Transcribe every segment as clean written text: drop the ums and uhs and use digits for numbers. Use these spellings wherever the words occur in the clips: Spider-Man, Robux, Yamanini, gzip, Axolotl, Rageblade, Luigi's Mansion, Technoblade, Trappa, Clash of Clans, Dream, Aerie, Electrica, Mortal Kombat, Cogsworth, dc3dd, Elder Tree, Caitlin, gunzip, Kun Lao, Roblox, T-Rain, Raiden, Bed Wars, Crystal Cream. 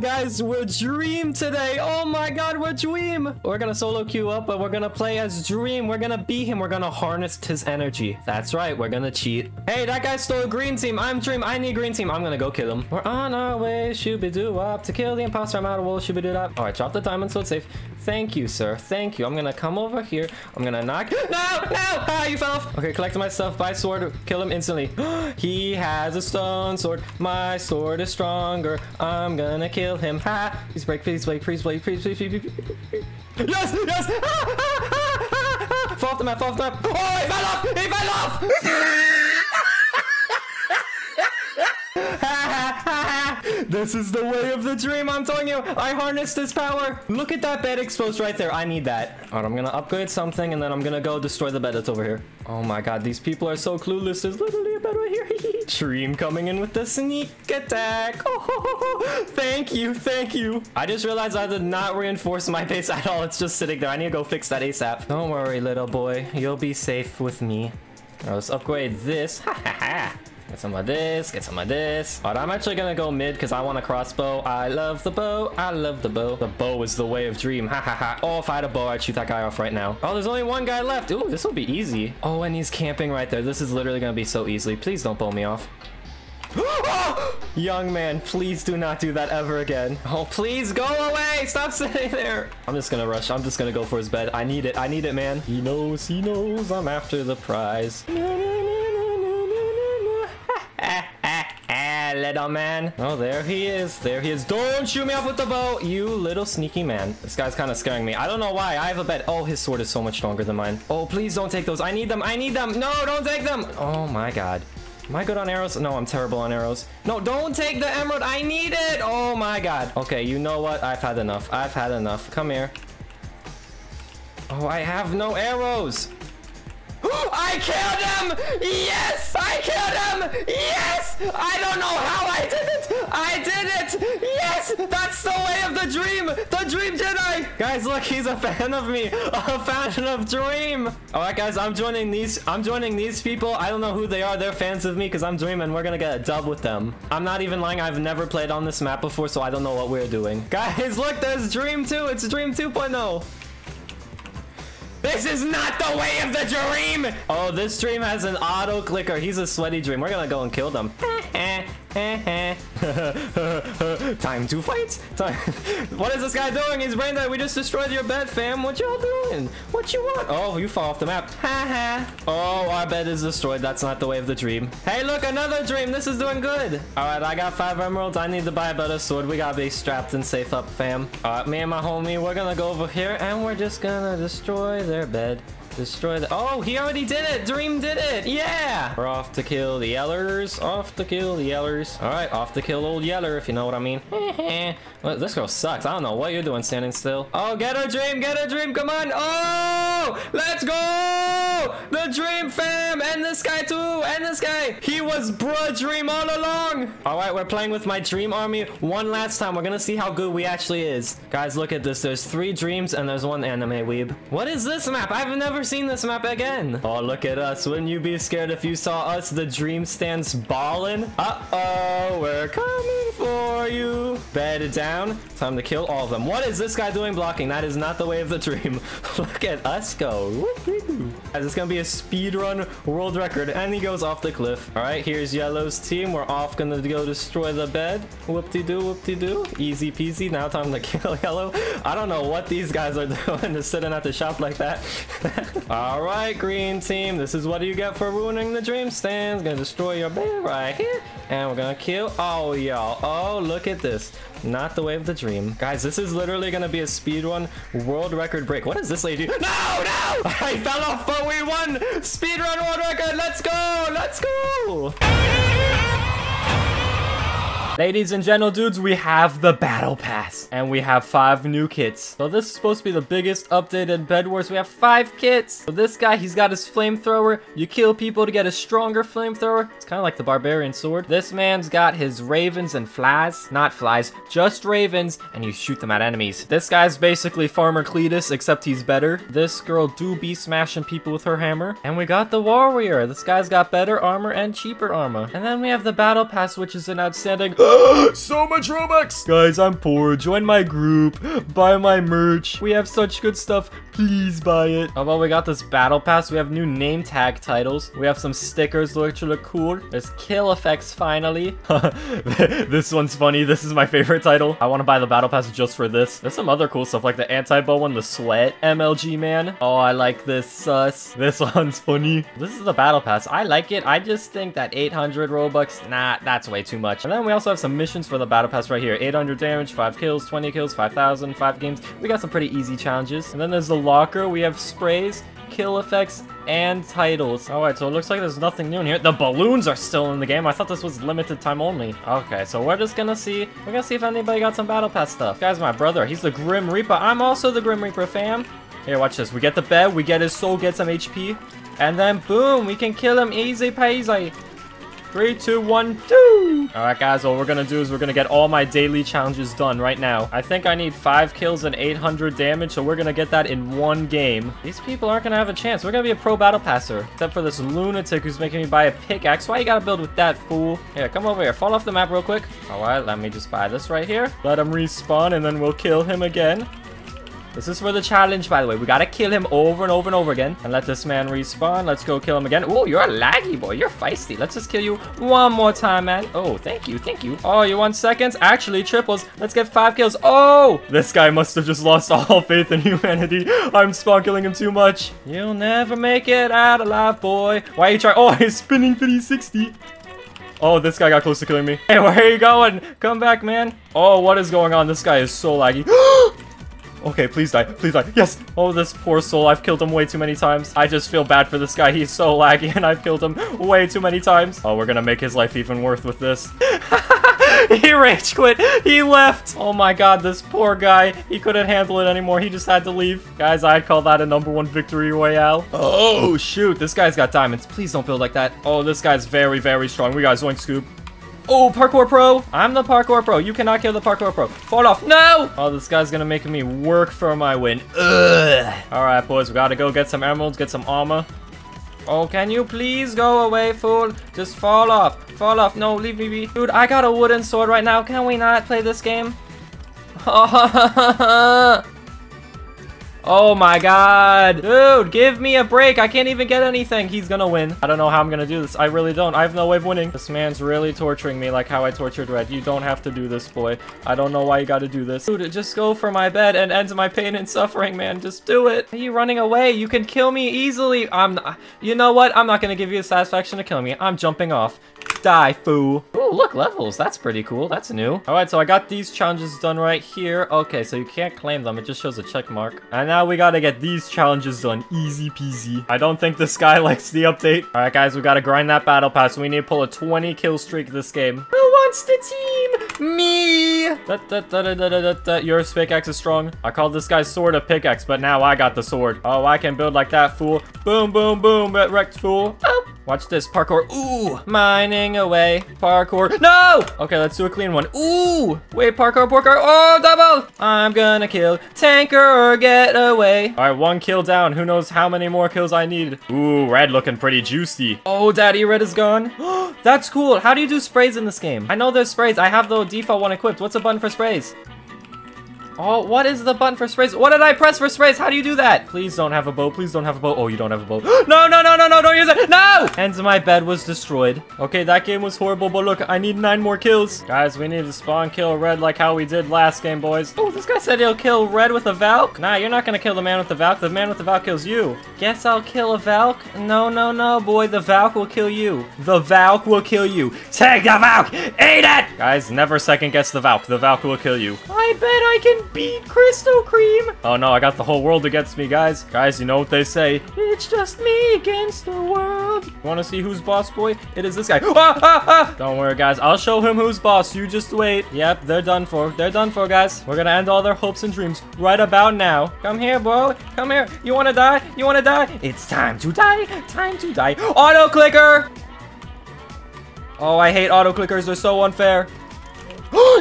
guys, we're Dream today. Oh my god, we're Dream. We're gonna solo queue up, but we're gonna play as Dream. We're gonna beat him. We're gonna harness his energy. That's right, we're gonna cheat. Hey, that guy stole green team. I'm Dream. I need green team. I'm gonna go kill him. We're on our way, shooby-doo-wop, to kill the imposter. I'm out of wool, shooby-doo-wop. All right, drop the diamond so it's safe. Thank you, sir. Thank you. I'm gonna come over here. I'm gonna knock. No, no! Ah, you fell off. Okay, collect my stuff. Buy sword. Kill him instantly. He has a stone sword. My sword is stronger. I'm gonna kill him. Ha! Please break. Please break. Please break. Please break. Please break. Yes! Yes! Ah, ah, ah, ah, ah. Fall off the map. Fall off the map. Oh! He fell off. He fell off. Ha! This is the way of the Dream, I'm telling you. I harnessed this power. Look at that bed exposed right there. I need that. All right, I'm gonna upgrade something and then I'm gonna go destroy the bed that's over here. Oh my god, these people are so clueless. There's literally a bed right here. Dream coming in with the sneak attack. Oh, ho, ho, ho. Thank you, thank you. I just realized I did not reinforce my base at all. It's just sitting there. I need to go fix that ASAP. Don't worry, little boy. You'll be safe with me. All right, let's upgrade this. Ha ha ha. Get some of this, get some of this. All right, I'm actually gonna go mid because I want a crossbow. I love the bow, I love the bow. The bow is the way of Dream, ha ha ha. Oh, if I had a bow, I'd shoot that guy off right now. Oh, there's only one guy left. Ooh, this will be easy. Oh, and he's camping right there. This is literally gonna be so easy. Please don't bow me off. Young man, please do not do that ever again. Oh, please go away. Stop sitting there. I'm just gonna rush. I'm just gonna go for his bed. I need it. I need it, man. He knows I'm after the prize. Little man. Oh, there he is. There he is. Don't shoot me off with the bow, you little sneaky man. This guy's kind of scaring me. I don't know why. I have a bed. Oh, his sword is so much stronger than mine. Oh, please don't take those. I need them. I need them. No, don't take them. Oh my god. Am I good on arrows? No, I'm terrible on arrows. No, don't take the emerald. I need it. Oh my god. Okay, you know what? I've had enough. I've had enough. Come here. Oh, I have no arrows. I killed him! Yes! I killed him! Yes! I don't know how I did it! I did it! Yes! That's the way of the Dream! The Dream Jedi! Guys, look, he's a fan of me! A fan of Dream! Alright guys, I'm joining these people. I don't know who they are. They're fans of me because I'm Dream and we're gonna get a dub with them. I'm not even lying, I've never played on this map before, so I don't know what we're doing. Guys, look, there's Dream 2! It's Dream 2.0! This is not the way of the Dream! Oh, this Dream has an auto clicker. He's a sweaty Dream. We're gonna go and kill them. Time to fight! Time. What is this guy doing? He's brain dead. We just destroyed your bed, fam. What y'all doing? What you want? Oh, you fall off the map. Oh, our bed is destroyed. That's not the way of the Dream. Hey, look, another Dream. This is doing good. All right, I got 5 emeralds. I need to buy a better sword. We gotta be strapped and safe up, fam. All right, me and my homie, we're gonna go over here and we're just gonna destroy their bed. Destroy the— oh, he already did it! Dream did it! Yeah! We're off to kill the Yellers. Off to kill the Yellers. Alright, off to kill old Yeller, if you know what I mean. Well, this girl sucks. I don't know what you're doing standing still. Oh, get her, Dream! Get her, Dream! Come on! Oh! Let's go! The Dream, fam! And this guy, too! And this guy! He was bruh Dream all along! Alright, we're playing with my Dream army one last time. We're gonna see how good we actually is. Guys, look at this. There's 3 Dreams and there's 1 anime weeb. What is this map? I've never seen this map again. Oh, look at us. Wouldn't you be scared if you saw us? The Dream stands ballin'. Uh-oh, we're coming for you. Bed down. Time to kill all of them. What is this guy doing blocking? That is not the way of the Dream. Look at us go. Guys, it's gonna be a speedrun world record, and he goes off the cliff. All right, here's Yellow's team. We're off gonna go destroy the bed. Whoop-de-doo, whoop-de-doo. Easy peasy. Now time to kill Yellow. I don't know what these guys are doing, just sitting at the shop like that. All right, green team, this is what you get for ruining the Dream stands. Gonna destroy your bed right here, and we're gonna kill all y'all. Oh, look at this. Not the way of the Dream. Guys, this is literally gonna be a speedrun world record break. What is this lady? No, no! I fell off, but we won! Speedrun world record, let's go! Let's go! Ladies and gentle dudes, we have the battle pass and we have 5 new kits. So this is supposed to be the biggest update in Bed Wars. We have 5 kits. So this guy, he's got his flamethrower. You kill people to get a stronger flamethrower. It's kind of like the barbarian sword. This man's got his ravens and flies, not flies, just ravens, and you shoot them at enemies. This guy's basically Farmer Cletus, except he's better. This girl do be smashing people with her hammer. And we got the warrior. This guy's got better armor and cheaper armor. And then we have the battle pass, which is an outstanding So much Robux! Guys, I'm poor. Join my group. Buy my merch. We have such good stuff. Please buy it. How about we got this battle pass? We have new name tag titles. We have some stickers which look cool. There's kill effects finally. This one's funny. This is my favorite title. I want to buy the battle pass just for this. There's some other cool stuff like the anti-bow one, the sweat, MLG man. Oh, I like this sus. This one's funny. This is the battle pass. I like it. I just think that 800 Robux, nah, that's way too much. And then we also have some missions for the battle pass right here. 800 damage, 5 kills, 20 kills, 5,000, 5 games. We got some pretty easy challenges. And then there's the locker. We have sprays, kill effects, and titles. All right, so it looks like there's nothing new in here. The balloons are still in the game. I thought this was limited time only. Okay, so we're just gonna see. We're gonna see if anybody got some battle pass stuff. Guys, my brother, he's the Grim Reaper. I'm also the Grim Reaper, fam. Here, watch this. We get the bed, we get his soul, get some HP, and then boom, we can kill him easy peasy. 3, 2, 1, 2. All right, guys, what we're gonna do is we're gonna get all my daily challenges done right now. I think I need 5 kills and 800 damage, so we're gonna get that in one game. These people aren't gonna have a chance. We're gonna be a pro battle passer, except for this lunatic who's making me buy a pickaxe. Why you gotta build with that, fool? Here, come over here. Fall off the map real quick. All right, let me just buy this right here. Let him respawn, and then we'll kill him again. This is for the challenge, by the way. We gotta kill him over and over and over again. And let this man respawn. Let's go kill him again. Oh, you're a laggy boy. You're feisty. Let's just kill you one more time, man. Oh, thank you. Thank you. Oh, you want seconds? Actually, triples. Let's get 5 kills. Oh! This guy must have just lost all faith in humanity. I'm spawn killing him too much. You'll never make it out alive, boy. Why are you trying? Oh, he's spinning 360. Oh, this guy got close to killing me. Hey, where are you going? Come back, man. Oh, what is going on? This guy is so laggy. Okay, please die. Please die. Yes. Oh, this poor soul. I've killed him way too many times. I just feel bad for this guy. He's so laggy and I've killed him way too many times. Oh, we're gonna make his life even worse with this. He rage quit. He left. Oh my god, this poor guy. He couldn't handle it anymore. He just had to leave. Guys, I'd call that a #1 victory royale. Oh, shoot. This guy's got diamonds. Please don't build like that. Oh, this guy's very, very strong. We got Zoink Scoop. Oh, parkour pro. I'm the parkour pro. You cannot kill the parkour pro. Fall off. No! Oh, this guy's gonna make me work for my win. Ugh. All right, boys. We gotta go get some emeralds, get some armor. Oh, can you please go away, fool? Just fall off. Fall off. No, leave me be. Dude, I got a wooden sword right now. Can we not play this game? Oh my god. Dude, give me a break. I can't even get anything. He's gonna win. I don't know how I'm gonna do this. I really don't. I have no way of winning. This man's really torturing me like how I tortured Red. You don't have to do this, boy. I don't know why you gotta do this. Dude, just go for my bed and end my pain and suffering, man. Just do it. Are you running away? You can kill me easily. I'm not. You know what? I'm not gonna give you the satisfaction to kill me. I'm jumping off. Die, foo. Oh, look, levels. That's pretty cool. That's new. All right, so I got these challenges done right here. Okay, so you can't claim them. It just shows a check mark. And now we gotta get these challenges done. Easy peasy. I don't think this guy likes the update. All right, guys, we gotta grind that battle pass. We need to pull a 20 kill streak this game. Who wants the team? Me! Your pickaxe is strong. I called this guy's sword a pickaxe, but now I got the sword. Oh, I can build like that, fool. Boom, boom, boom, that wrecked, fool. Oh. Watch this, parkour. Ooh, mining away. Parkour. No! Okay, let's do a clean one. Ooh! Wait, parkour, parkour. Oh, double! I'm gonna kill tanker or get away. All right, 1 kill down. Who knows how many more kills I need. Ooh, Red looking pretty juicy. Oh, Daddy Red is gone. That's cool. How do you do sprays in this game? I know there's sprays. I have the default one equipped. What's the button for sprays? Oh, what is the button for sprays? What did I press for sprays? How do you do that? Please don't have a bow. Please don't have a bow. Oh, you don't have a bow. No, no, no, no, no. Don't use it. No! And my bed was destroyed. Okay, that game was horrible, but look, I need 9 more kills. Guys, we need to spawn kill Red like how we did last game, boys. Oh, this guy said he'll kill Red with a Valk. Nah, you're not going to kill the man with the Valk. The man with the Valk kills you. Guess I'll kill a Valk. No, no, no, boy. The Valk will kill you. The Valk will kill you. Take the Valk. Eat it! Guys, never second guess the Valk. The Valk will kill you. I bet I can beat Crystal Cream. Oh no, I got the whole world against me, guys. Guys, you know what they say. It's just me against the world. You want to see who's boss, boy? It is this guy. Ah, ah, ah. Don't worry, guys. I'll show him who's boss. You just wait. Yep, they're done for. They're done for, guys. We're going to end all their hopes and dreams right about now. Come here, bro. Come here. You want to die? You want to die? It's time to die. Time to die. Auto clicker. Oh, I hate auto clickers. They're so unfair.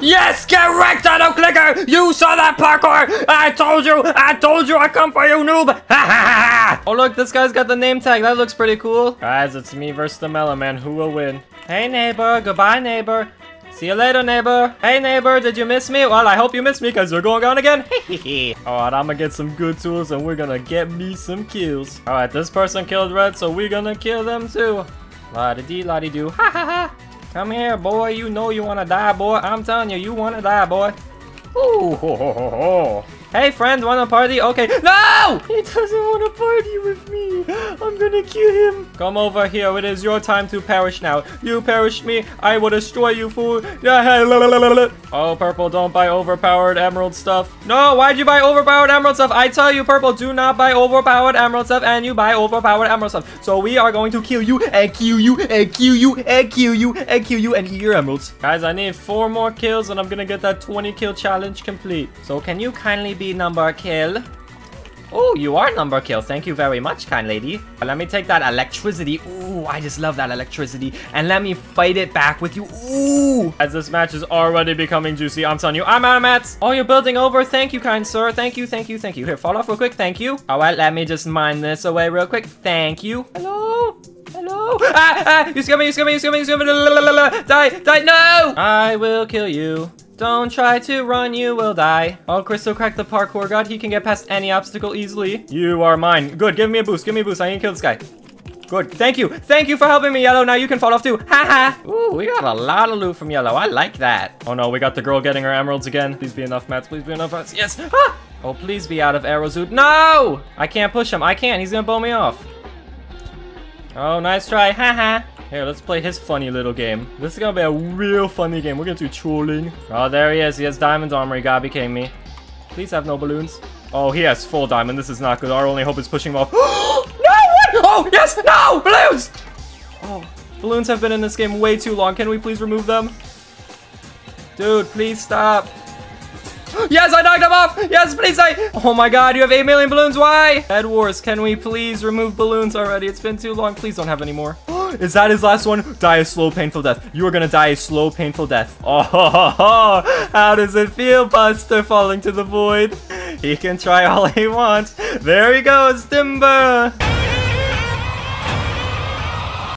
Yes, get wrecked, auto clicker! You saw that parkour! I told you, I come for you, noob! Ha ha ha! Oh look, this guy's got the name tag. That looks pretty cool. Guys, it's me versus the Melon Man. Who will win? Hey neighbor, goodbye neighbor. See you later, neighbor. Hey, neighbor, did you miss me? Well, I hope you missed me because you're going on again. Alright, I'm gonna get some good tools and we're gonna get me some kills. Alright, this person killed Red, so we're gonna kill them too. La-de-dee, la-de-doo. Ha ha ha. Come here, boy. You know you wanna die, boy. I'm telling you, you wanna die, boy. Ooh, ho, ho, ho, ho. Hey, friend, wanna party? Okay. No! He doesn't wanna party with me. I'm gonna kill him. Come over here. It is your time to perish now. You perish me, I will destroy you, fool. Oh, Purple, don't buy overpowered emerald stuff. No, why'd you buy overpowered emerald stuff? I tell you, Purple, do not buy overpowered emerald stuff, and you buy overpowered emerald stuff. So we are going to kill you, and kill you, and kill you, and kill you, and kill you, and eat your emeralds. Guys, I need 4 more kills, and I'm gonna get that 20 kill challenge complete. So can you kindly be number kill? Oh, you are number kill. Thank you very much, kind lady. Let me take that electricity. Ooh, I just love that electricity. And let me fight it back with you. Ooh. As this match is already becoming juicy, I'm telling you, I'm out of mats. Oh, you're building over. Thank you, kind sir. Thank you, thank you, thank you. Here, fall off real quick. Thank you. All right, let me just mine this away real quick. Thank you. Hello? Hello? Ah, ah, you scared me, you scared me, you scared me, you scared me. Die, die, no! I will kill you. Don't try to run, you will die. Oh, Crystal cracked the parkour god. He can get past any obstacle easily. You are mine. Good, give me a boost, give me a boost. I need to kill this guy. Good, thank you. Thank you for helping me, Yellow. Now you can fall off too. Ha ha. Ooh, we got a lot of loot from Yellow. I like that. Oh no, we got the girl getting her emeralds again. Please be enough, mats. Please be enough, mats. Yes. Ah! Oh, please be out of Arrowzoot. No! I can't push him. I can't. He's gonna blow me off. Oh, nice try. Ha ha. Here, let's play his funny little game. This is gonna be a real funny game. We're gonna do trolling. Oh, there he is. He has diamond armor. He gotta be kidding me. Please have no balloons. Oh, he has full diamond. This is not good. Our only hope is pushing him off. No! What? Oh, yes! No! Balloons! Oh, balloons have been in this game way too long. Can we please remove them? Dude, please stop. Yes, I knocked him off! Yes, please, I... Oh my god, you have 8 million balloons. Why? Bed Wars, can we please remove balloons already? It's been too long. Please don't have any more. Is that his last one? Die a slow, painful death. You are gonna die a slow, painful death. Oh, ho, ho, ho. How does it feel, Buster, falling to the void? He can try all he wants. There he goes, Timber.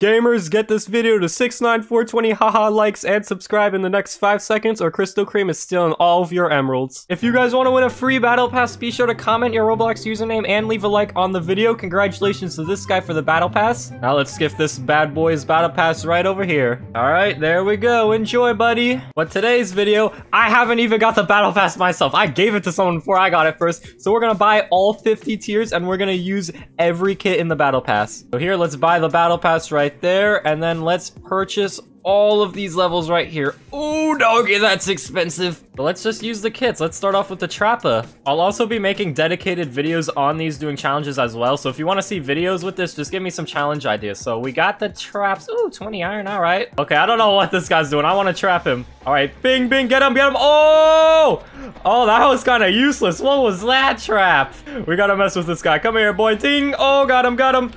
Gamers, get this video to 69420 haha likes and subscribe in the next 5 seconds or Crystal Cream is stealing all of your emeralds. If you guys want to win a free battle pass, be sure to comment your Roblox username and leave a like on the video. Congratulations to this guy for the battle pass. Now let's gift this bad boy's battle pass right over here. Alright, there we go. Enjoy, buddy. But today's video, I haven't even got the battle pass myself. I gave it to someone before I got it first. So we're gonna buy all 50 tiers and we're gonna use every kit in the battle pass. So here, let's buy the battle pass right there, and then let's purchase all of these levels right here. Oh, doggy, that's expensive. But let's just use the kits. Let's start off with the Trappa. I'll also be making dedicated videos on these doing challenges as well. So if you want to see videos with this, just give me some challenge ideas. So we got the traps. Ooh, 20 iron. All right. Okay, I don't know what this guy's doing. I want to trap him. All right, bing, bing, get him, get him. Oh, oh, that was kind of useless. What was that trap? We got to mess with this guy. Come here, boy. Ding. Oh, got him, got him.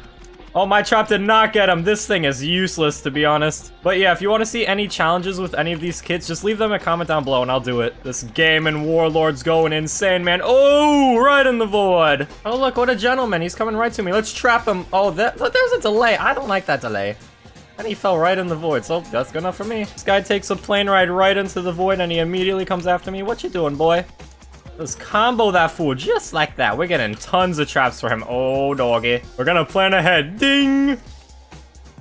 Oh, my trap did not get him. This thing is useless, to be honest. But yeah, if you want to see any challenges with any of these kits, just leave them a comment down below and I'll do it. This game and warlord's going insane, man. Oh, right in the void. Oh, look, what a gentleman. He's coming right to me. Let's trap him. Oh, there's a delay. I don't like that delay. And he fell right in the void, so that's good enough for me. This guy takes a plane ride right into the void and he immediately comes after me. What you doing, boy? Let's combo that fool just like that. We're getting tons of traps for him. Oh, doggy. We're gonna plan ahead. Ding!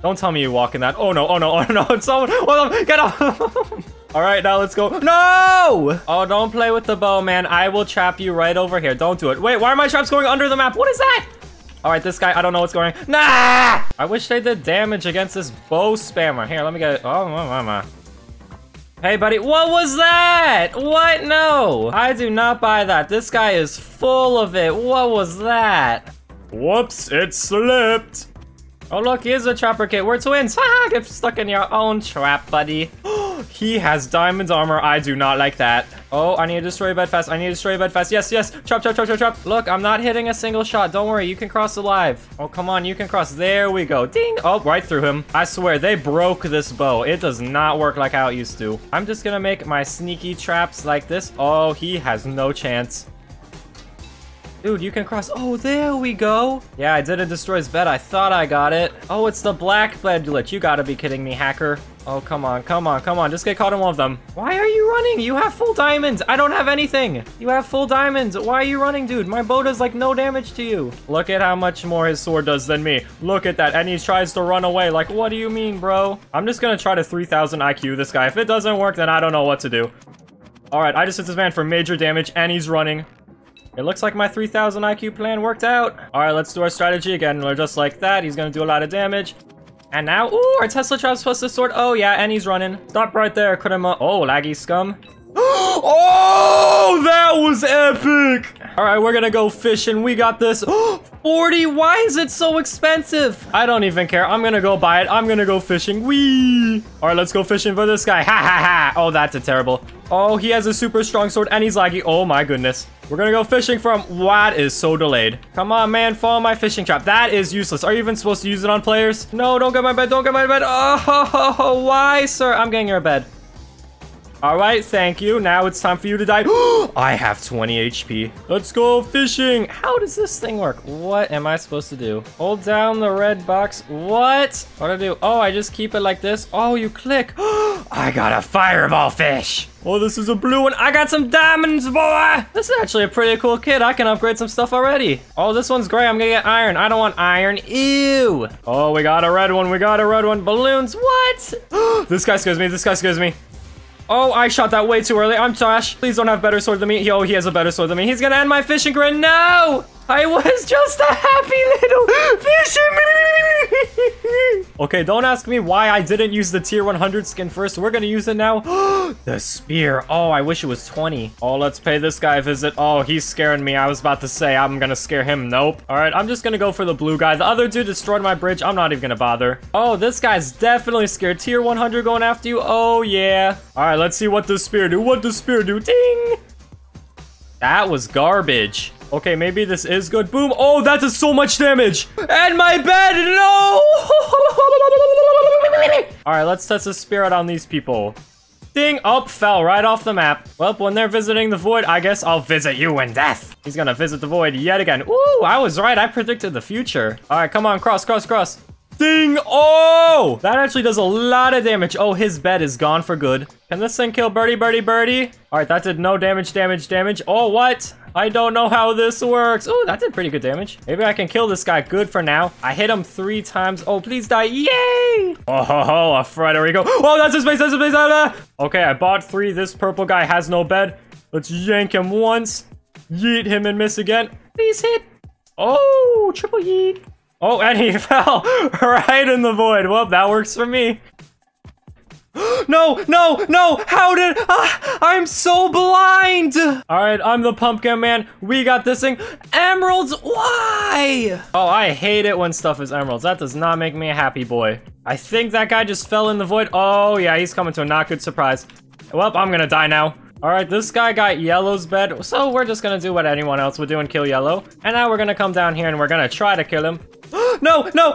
Don't tell me you walk in that. Oh, no. Oh, no. Oh, no. It's someone. Oh, get off. All right, now let's go. No! Oh, don't play with the bow, man. I will trap you right over here. Don't do it. Wait, why are my traps going under the map? What is that? All right, this guy, I don't know what's going on. Nah! I wish they did damage against this bow spammer. Here, let me get it. Oh, mama. Hey, buddy. What was that? What? No. I do not buy that. This guy is full of it. What was that? Whoops. It slipped. Oh, look. Here's a trapper kit. We're twins. Haha. Get stuck in your own trap, buddy. He has diamond armor. I do not like that. Oh, I need to destroy your bed fast. I need to destroy your bed fast. Yes, yes. Trap, trap, trap, trap, trap. Look, I'm not hitting a single shot. Don't worry. You can cross alive. Oh, come on. You can cross. There we go. Ding. Oh, right through him. I swear, they broke this bow. It does not work like how it used to. I'm just gonna make my sneaky traps like this. Oh, he has no chance. Dude, you can cross. Oh, there we go. Yeah, I didn't destroy his bed. I thought I got it. Oh, it's the black bed glitch. You gotta be kidding me, hacker. Oh, come on, come on, come on. Just get caught in one of them. Why are you running? You have full diamonds. I don't have anything. You have full diamonds. Why are you running, dude? My bow does, like, no damage to you. Look at how much more his sword does than me. Look at that. And he tries to run away. Like, what do you mean, bro? I'm just gonna try to 3,000 IQ this guy. If it doesn't work, then I don't know what to do. All right, I just hit this man for major damage, and he's running. It looks like my 3,000 IQ plan worked out. All right, let's do our strategy again. We're just like that. He's gonna do a lot of damage. And now, ooh, our Tesla traps plus the sword. Oh, yeah, and he's running. Stop right there, Kuruma. Oh, laggy scum. Oh, that was epic. All right, we're gonna go fishing. We got this. 40, why is it so expensive? I don't even care. I'm gonna go buy it. I'm gonna go fishing. Wee. All right, let's go fishing for this guy. Ha, ha, ha. Oh, that's a terrible. Oh, he has a super strong sword and he's laggy. Oh, my goodness. We're gonna go fishing from what is so delayed. Come on, man, follow my fishing trap. That is useless. Are you even supposed to use it on players? No, don't get my bed, don't get my bed. Oh, why, sir? I'm getting your bed. All right, thank you. Now it's time for you to die. I have 20 HP. Let's go fishing. How does this thing work? What am I supposed to do? Hold down the red box. What? What do I do? Oh, I just keep it like this. Oh, you click. I got a fireball fish. Oh, this is a blue one. I got some diamonds, boy. This is actually a pretty cool kit. I can upgrade some stuff already. Oh, this one's gray. I'm gonna get iron. I don't want iron. Ew. Oh, we got a red one. We got a red one. Balloons. What? This guy scares me. This guy scares me. Oh, I shot that way too early. I'm trash. Please don't have better sword than me. Yo, he has a better sword than me. He's gonna end my fishing grin. No! I was just a happy little fisherman. Okay, don't ask me why I didn't use the tier 100 skin first. We're gonna use it now. The spear. Oh, I wish it was 20. Oh, let's pay this guy a visit. Oh, he's scaring me. I was about to say I'm gonna scare him. Nope. All right, I'm just gonna go for the blue guy. The other dude destroyed my bridge. I'm not even gonna bother. Oh, this guy's definitely scared. Tier 100 going after you. Oh, yeah. All right, let's see what the spear do. What does spear do? Ding. That was garbage. Okay, maybe this is good. Boom. Oh, that does so much damage. And my bed. No. All right, let's test the spear out on these people. Ding. Up, fell right off the map. Well, when they're visiting the void, I guess I'll visit you in death. He's going to visit the void yet again. Ooh, I was right. I predicted the future. All right, come on. Cross, cross, cross. Ding. Oh, that actually does a lot of damage. Oh, his bed is gone for good. Can this thing kill birdie, birdie, birdie? All right, that did no damage, damage, damage. Oh, what? I don't know how this works. Oh, that did pretty good damage. Maybe I can kill this guy. Good for now. I hit him 3 times. Oh, please die. Yay! Oh, ho, ho, a Frederico. Oh, that's his face. That's his face. Okay, I bought 3. This purple guy has no bed. Let's yank him once. Yeet him and miss again. Please hit. Oh, triple yeet. Oh, and he fell right in the void. Well, that works for me. No, no, no. How did... I'm so blind. All right, I'm the pumpkin man. We got this thing. Emeralds, why? Oh, I hate it when stuff is emeralds. That does not make me a happy boy. I think that guy just fell in the void. Oh, yeah, he's coming to a not good surprise. Well, I'm gonna die now. All right, this guy got yellow's bed. So we're just gonna do what anyone else would do and kill yellow. And now we're gonna come down here and we're gonna try to kill him. No, no.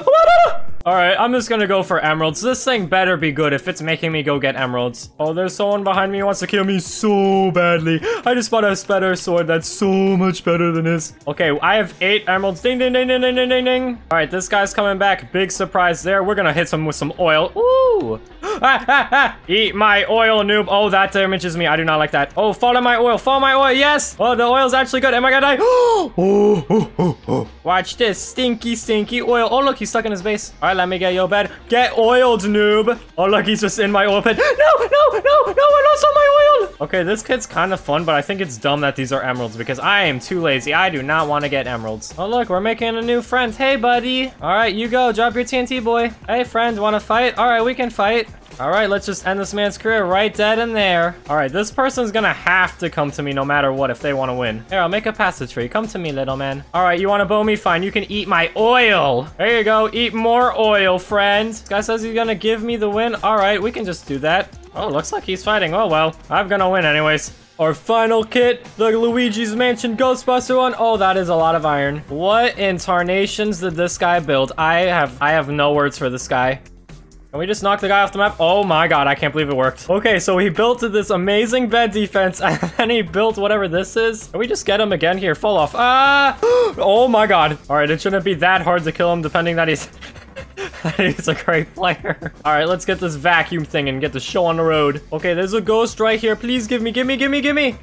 All right, I'm just gonna go for emeralds. This thing better be good if it's making me go get emeralds. Oh, there's someone behind me who wants to kill me so badly. I just bought a better sword that's so much better than his. Okay, I have 8 emeralds. Ding, ding, ding, ding, ding, ding, ding, ding. All right, this guy's coming back. Big surprise there. We're gonna hit him with some oil. Ooh. Ah, ah, ah. Eat my oil, noob. Oh, that damages me. I do not like that. Oh, follow my oil. Follow my oil. Yes. Oh, the oil's actually good. Am I gonna die? Oh, oh, oh, oh. Watch this. Stinky, stinky oil. Oh, look, he's stuck in his base. All right, let me get your bed. Get oiled, noob. Oh, look, he's just in my oil pit. No, no, no, no, I lost all my oil. Okay, this kit's kind of fun, but I think it's dumb that these are emeralds because I am too lazy. I do not want to get emeralds. Oh, look, we're making a new friend. Hey, buddy. All right, you go. Drop your TNT, boy. Hey, friend, want to fight? All right, we can fight. All right, let's just end this man's career right dead in there. All right, this person's gonna have to come to me no matter what if they want to win. Here, I'll make a passage for you. Come to me, little man. All right, you want to bow me? Fine, you can eat my oil. There you go. Eat more oil, friend. This guy says he's gonna give me the win. All right, we can just do that. Oh, looks like he's fighting. Oh, well, I'm gonna win anyways. Our final kit, the Luigi's Mansion Ghostbuster one. Oh, that is a lot of iron. What in tarnations did this guy build? I have no words for this guy. Can we just knock the guy off the map? Oh my god, I can't believe it worked. Okay, so he built this amazing bed defense and then he built whatever this is. Can we just get him again here? Fall off. Ah! Oh my god. All right, it shouldn't be that hard to kill him depending that he's... He's a great player. All right, let's get this vacuum thing and get the show on the road. Okay, there's a ghost right here. Please give me, give me, give me, give me.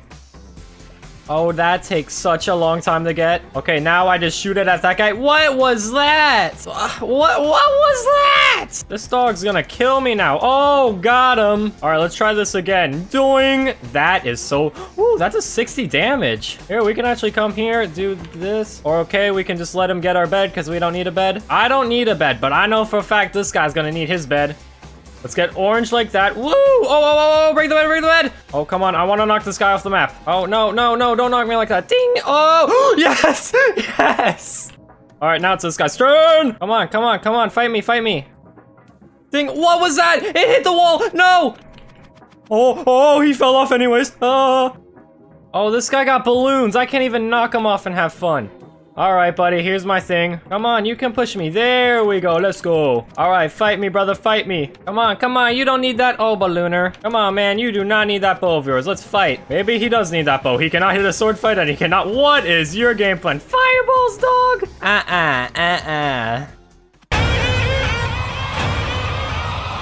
Oh, that takes such a long time to get. Okay, now I just shoot it at that guy. What was that? What was that? This dog's gonna kill me now. Oh, got him. All right, let's try this again. Doing. That is so... Ooh, that's a 60 damage. Here, we can actually come here, do this. Or okay, we can just let him get our bed because we don't need a bed. I don't need a bed, but I know for a fact this guy's gonna need his bed. Let's get orange like that. Woo! Oh, oh, oh, break the bed, break the bed! Oh, come on, I want to knock this guy off the map. Oh, no, no, no, don't knock me like that. Ding! Oh, yes! Yes! All right, now it's this guy's turn! Come on, come on, come on, fight me, fight me. Ding, what was that? It hit the wall, no! Oh, oh, he fell off anyways. Oh, this guy got balloons. I can't even knock him off and have fun. All right, buddy, here's my thing. Come on, you can push me. There we go, let's go. All right, fight me, brother, fight me. Come on, come on, you don't need that, oh, ballooner. Come on, man, you do not need that bow of yours. Let's fight. Maybe he does need that bow. He cannot hit a sword fight and he cannot. What is your game plan? Fireballs, dog?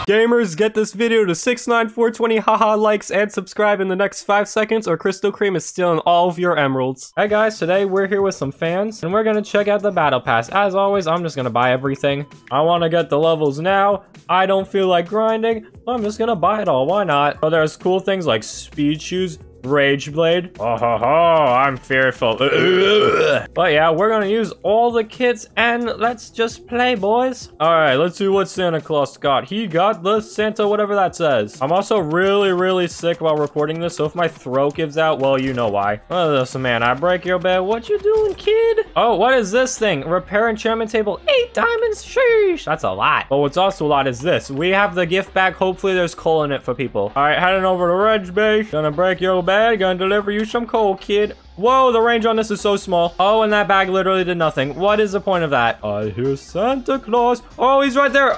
Gamers, get this video to 69420 haha likes and subscribe in the next 5 seconds or Crystal Cream is stealing all of your emeralds. Hey guys, today we're here with some fans and we're gonna check out the battle pass. As always, I'm just gonna buy everything. I wanna get the levels now. I don't feel like grinding. I'm just gonna buy it all, why not? Oh, there's cool things like speed shoes, Rageblade. Oh, ho, ho, I'm fearful. But yeah, we're gonna use all the kits and let's just play, boys. All right, let's see what Santa Claus got. He got the Santa, whatever that says. I'm also really, really sick while recording this, so if my throat gives out, well, you know why. Oh, listen, man, I break your bed. What you doing, kid? Oh, what is this thing? Repair enchantment table, 8 diamonds. Sheesh, that's a lot. But what's also a lot is this. We have the gift bag. Hopefully, there's coal in it for people. All right, heading over to Rageblade. Gonna break your bed. Gonna deliver you some coal, kid. Whoa, the range on this is so small. Oh, and that bag literally did nothing. What is the point of that? I hear Santa Claus. Oh, he's right there.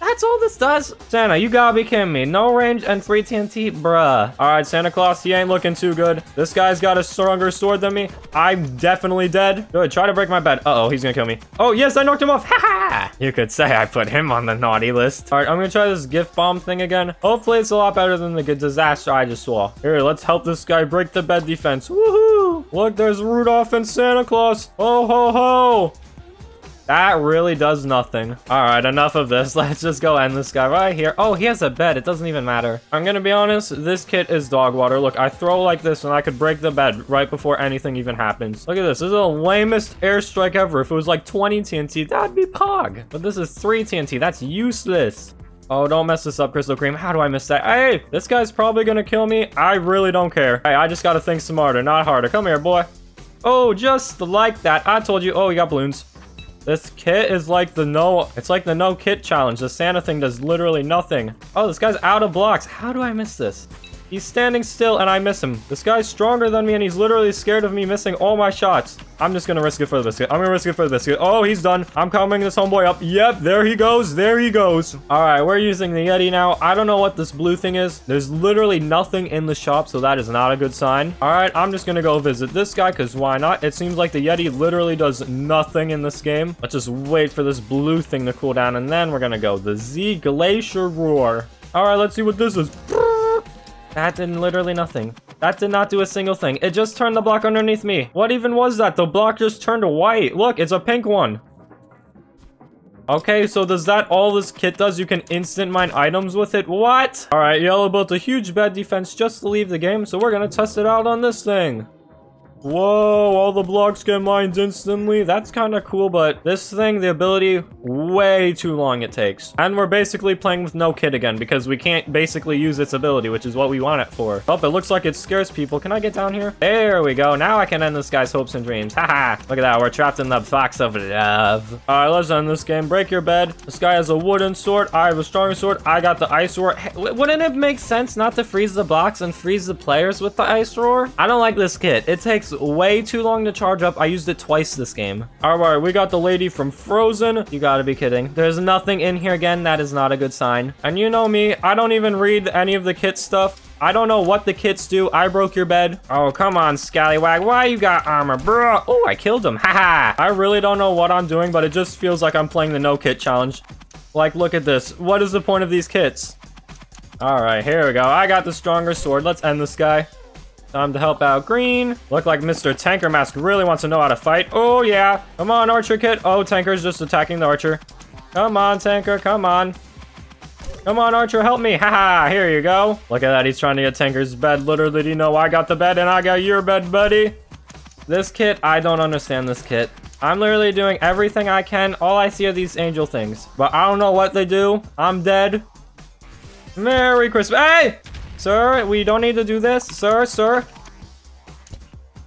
That's all this does? Santa, you gotta be kidding me. No range and 3 TNT, bruh. All right, Santa Claus, he ain't looking too good. This guy's got a stronger sword than me. I'm definitely dead. Good, try to break my bed. Uh-oh, he's gonna kill me. Oh, yes, I knocked him off. Ha ha! You could say I put him on the naughty list. All right, I'm gonna try this gift bomb thing again. Hopefully, it's a lot better than the good disaster I just saw. Here, let's help this guy break the bed defense. Woohoo! Look, there's Rudolph and Santa Claus. Ho, ho, ho! That really does nothing. All right, enough of this. Let's just go end this guy right here. Oh, he has a bed. It doesn't even matter. I'm gonna be honest. This kit is dog water. Look, I throw like this and I could break the bed right before anything even happens. Look at this. This is the lamest airstrike ever. If it was like 20 TNT, that'd be pog. But this is 3 TNT. That's useless. Oh, don't mess this up, Crystal Cream. How do I miss that? Hey, this guy's probably gonna kill me. I really don't care. Hey, I just gotta think smarter, not harder. Come here, boy. Oh, just like that. I told you. Oh, you got balloons. This kit is like the no, it's like the no kit challenge. The Santa thing does literally nothing. Oh, this guy's out of blocks. How do I miss this? He's standing still and I miss him. This guy's stronger than me and he's literally scared of me missing all my shots. I'm just gonna risk it for the biscuit. I'm gonna risk it for the biscuit. Oh, he's done. I'm coming this homeboy up. Yep, there he goes. There he goes. All right, we're using the Yeti now. I don't know what this blue thing is. There's literally nothing in the shop, so that is not a good sign. All right, I'm just gonna go visit this guy because why not? It seems like the Yeti literally does nothing in this game. Let's just wait for this blue thing to cool down and then we're gonna go. The Z Glacier Roar. All right, let's see what this is. That did literally nothing. That did not do a single thing. It just turned the block underneath me. What even was that? The block just turned white. Look, it's a pink one. Okay, so does that all this kit does? You can instant mine items with it? What? All right, Yellow built a huge bed defense just to leave the game, so we're gonna test it out on this thing. Whoa, all the blocks get mined instantly. That's kind of cool, but this thing, the ability, way too long it takes. And we're basically playing with no kit again because we can't basically use its ability, which is what we want it for. Oh, it looks like it scares people. Can I get down here? There we go. Now I can end this guy's hopes and dreams. Haha. Look at that. We're trapped in the box of love. All right, let's end this game. Break your bed. This guy has a wooden sword. I have a stronger sword. I got the ice roar. Hey, wouldn't it make sense not to freeze the box and freeze the players with the ice roar? I don't like this kit. It takes way too long to charge up. I used it twice this game. All right, we got the lady from Frozen. You gotta be kidding. There's nothing in here again. That is not a good sign. And you know me, I don't even read any of the kit stuff. I don't know what the kits do. I broke your bed. Oh, come on, scallywag. Why you got armor, bro? Oh, I killed him. Haha. I really don't know what I'm doing, but it just feels like I'm playing the no kit challenge. Like, look at this. What is the point of these kits? Alright, here we go. I got the stronger sword. Let's end this guy. Time to help out Green. Look like Mr. Tanker Mask really wants to know how to fight. Oh, yeah. Come on, Archer Kit. Oh, Tanker's just attacking the Archer. Come on, Tanker. Come on. Come on, Archer. Help me. Haha. Here you go. Look at that. He's trying to get Tanker's bed. Literally, do you know I got the bed and I got your bed, buddy? This kit, I don't understand this kit. I'm literally doing everything I can. All I see are these angel things. But I don't know what they do. I'm dead. Merry Christmas. Hey! Sir, we don't need to do this. Sir, sir.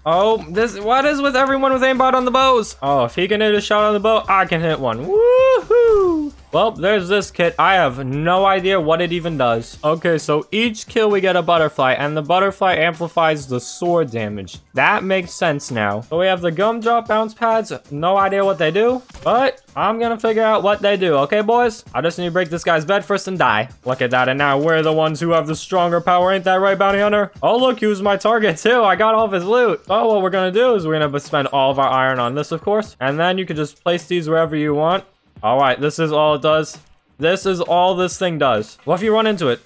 Oh, this... What is with everyone with aimbot on the bows? Oh, if he can hit a shot on the bow, I can hit one. Woohoo! Well, there's this kit. I have no idea what it even does. Okay, so each kill we get a butterfly, and the butterfly amplifies the sword damage. That makes sense now. So we have the gumdrop bounce pads. No idea what they do, but I'm gonna figure out what they do. Okay, boys? I just need to break this guy's bed first and die. Look at that, and now we're the ones who have the stronger power. Ain't that right, Bounty Hunter? Oh, look, he was my target, too. I got all of his loot. Oh, what we're gonna do is we're gonna spend all of our iron on this, of course. And then you can just place these wherever you want. All right, this is all it does. This is all this thing does. What if you run into it?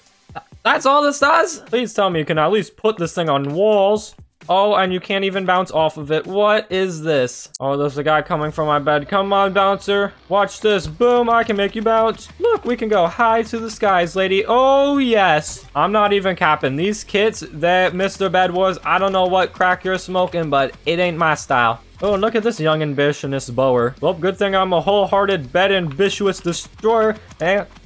That's all this does? Please tell me you can at least put this thing on walls. Oh, and you can't even bounce off of it. What is this? Oh, there's a guy coming from my bed. Come on, bouncer. Watch this. Boom, I can make you bounce. Look, we can go high to the skies, lady. Oh, yes. I'm not even capping. These kits that Mr. Bed Wars, I don't know what crack you're smoking, but it ain't my style. Oh, look at this young ambitious bower. Well, good thing I'm a wholehearted bed ambitious destroyer.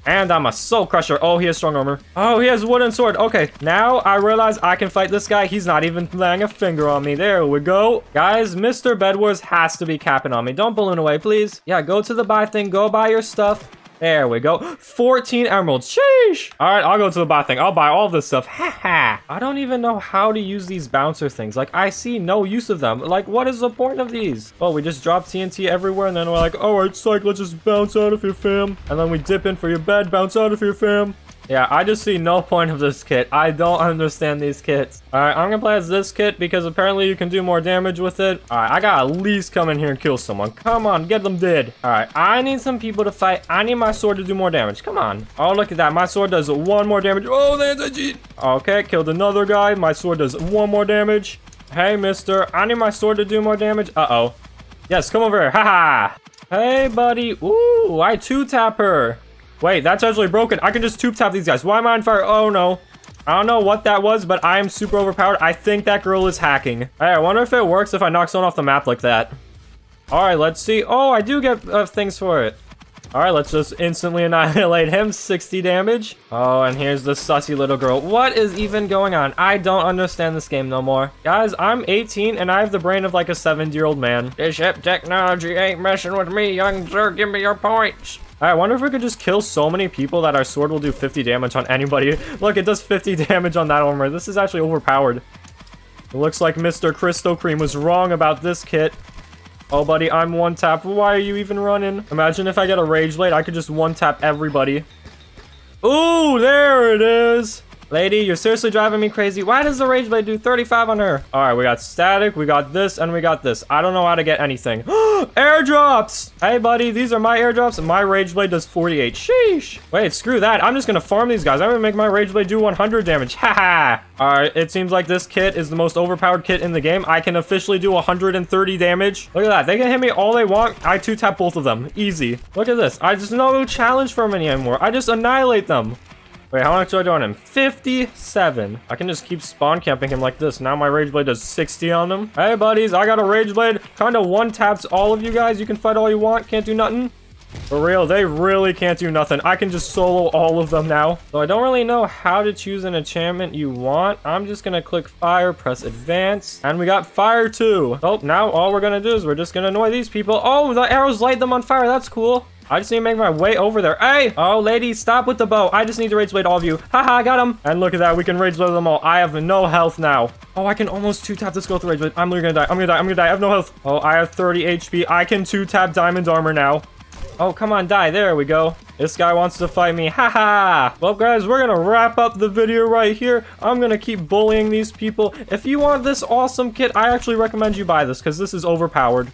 And I'm a soul crusher. Oh, he has strong armor. Oh, he has wooden sword. Okay, now I realize I can fight this guy. He's not even laying a finger on me. There we go. Guys, Mr. Bed Wars has to be capping on me. Don't balloon away, please. Yeah, go to the buy thing. Go buy your stuff. There we go. 14 emeralds. Sheesh. All right, I'll go to the buy thing. I'll buy all this stuff. Haha. I don't even know how to use these bouncer things. Like, I see no use of them. Like, what is the point of these? Oh, we just drop TNT everywhere, and then we're like, all right, psych, let's just bounce out of here, fam. And then we dip in for your bed, bounce out of here, fam. Yeah, I just see no point of this kit. I don't understand these kits. All right, I'm gonna play as this kit because apparently you can do more damage with it. All right, I gotta at least come in here and kill someone. Come on, get them dead. All right, I need some people to fight. I need my sword to do more damage. Come on. Oh, look at that. My sword does one more damage. Oh, that's a cheat. Okay, killed another guy. My sword does one more damage. Hey, mister. I need my sword to do more damage. Uh-oh. Yes, come over here. Ha-ha. Hey, buddy. Ooh, I two-tap her. Wait, that's actually broken. I can just two-tap these guys. Why am I on fire? Oh, no. I don't know what that was, but I am super overpowered. I think that girl is hacking. Hey, I wonder if it works if I knock someone off the map like that. All right, let's see. Oh, I do get things for it. All right, let's just instantly annihilate him. 60 damage. Oh, and here's the sussy little girl. What is even going on? I don't understand this game no more. Guys, I'm 18, and I have the brain of like a 70-year-old man. This hip technology ain't messing with me, young sir. Give me your points. I wonder if we could just kill so many people that our sword will do 50 damage on anybody. Look, it does 50 damage on that armor. This is actually overpowered. It looks like Mr. Crystal Cream was wrong about this kit. Oh, buddy, I'm one tap. Why are you even running? Imagine if I get a Rageblade, I could just one tap everybody. Ooh, there it is. Lady, you're seriously driving me crazy. Why does the Rageblade do 35 on her? All right, we got static, we got this, and we got this. I don't know how to get anything. Airdrops! Hey, buddy, these are my airdrops, and my Rageblade does 48. Sheesh. Wait, screw that. I'm just going to farm these guys. I'm going to make my Rageblade do 100 damage. Haha. All right, it seems like this kit is the most overpowered kit in the game. I can officially do 130 damage. Look at that. They can hit me all they want. I two-tap both of them. Easy. Look at this. I just no challenge for me anymore. I just annihilate them. Wait, how much do I do on him? 57. I can just keep spawn camping him like this. Now my Rageblade does 60 on him. Hey, buddies, I got a Rageblade. Kind of one-taps all of you guys. You can fight all you want. Can't do nothing. For real, they really can't do nothing. I can just solo all of them now. So I don't really know how to choose an enchantment you want. I'm just going to click fire, press advance. And we got fire too. Oh, now all we're going to do is we're just going to annoy these people. Oh, the arrows light them on fire. That's cool. I just need to make my way over there. Hey! Oh, lady, stop with the bow. I just need to Rageblade all of you. Haha, I got him. And look at that. We can Rageblade them all. I have no health now. Oh, I can almost two-tap this girl with Rageblade. I'm literally gonna die. I'm gonna die. I'm gonna die. I have no health. Oh, I have 30 HP. I can two-tap Diamond Armor now. Oh, come on, die. There we go. This guy wants to fight me. Haha! Well, guys, we're gonna wrap up the video right here. I'm gonna keep bullying these people. If you want this awesome kit, I actually recommend you buy this because this is overpowered.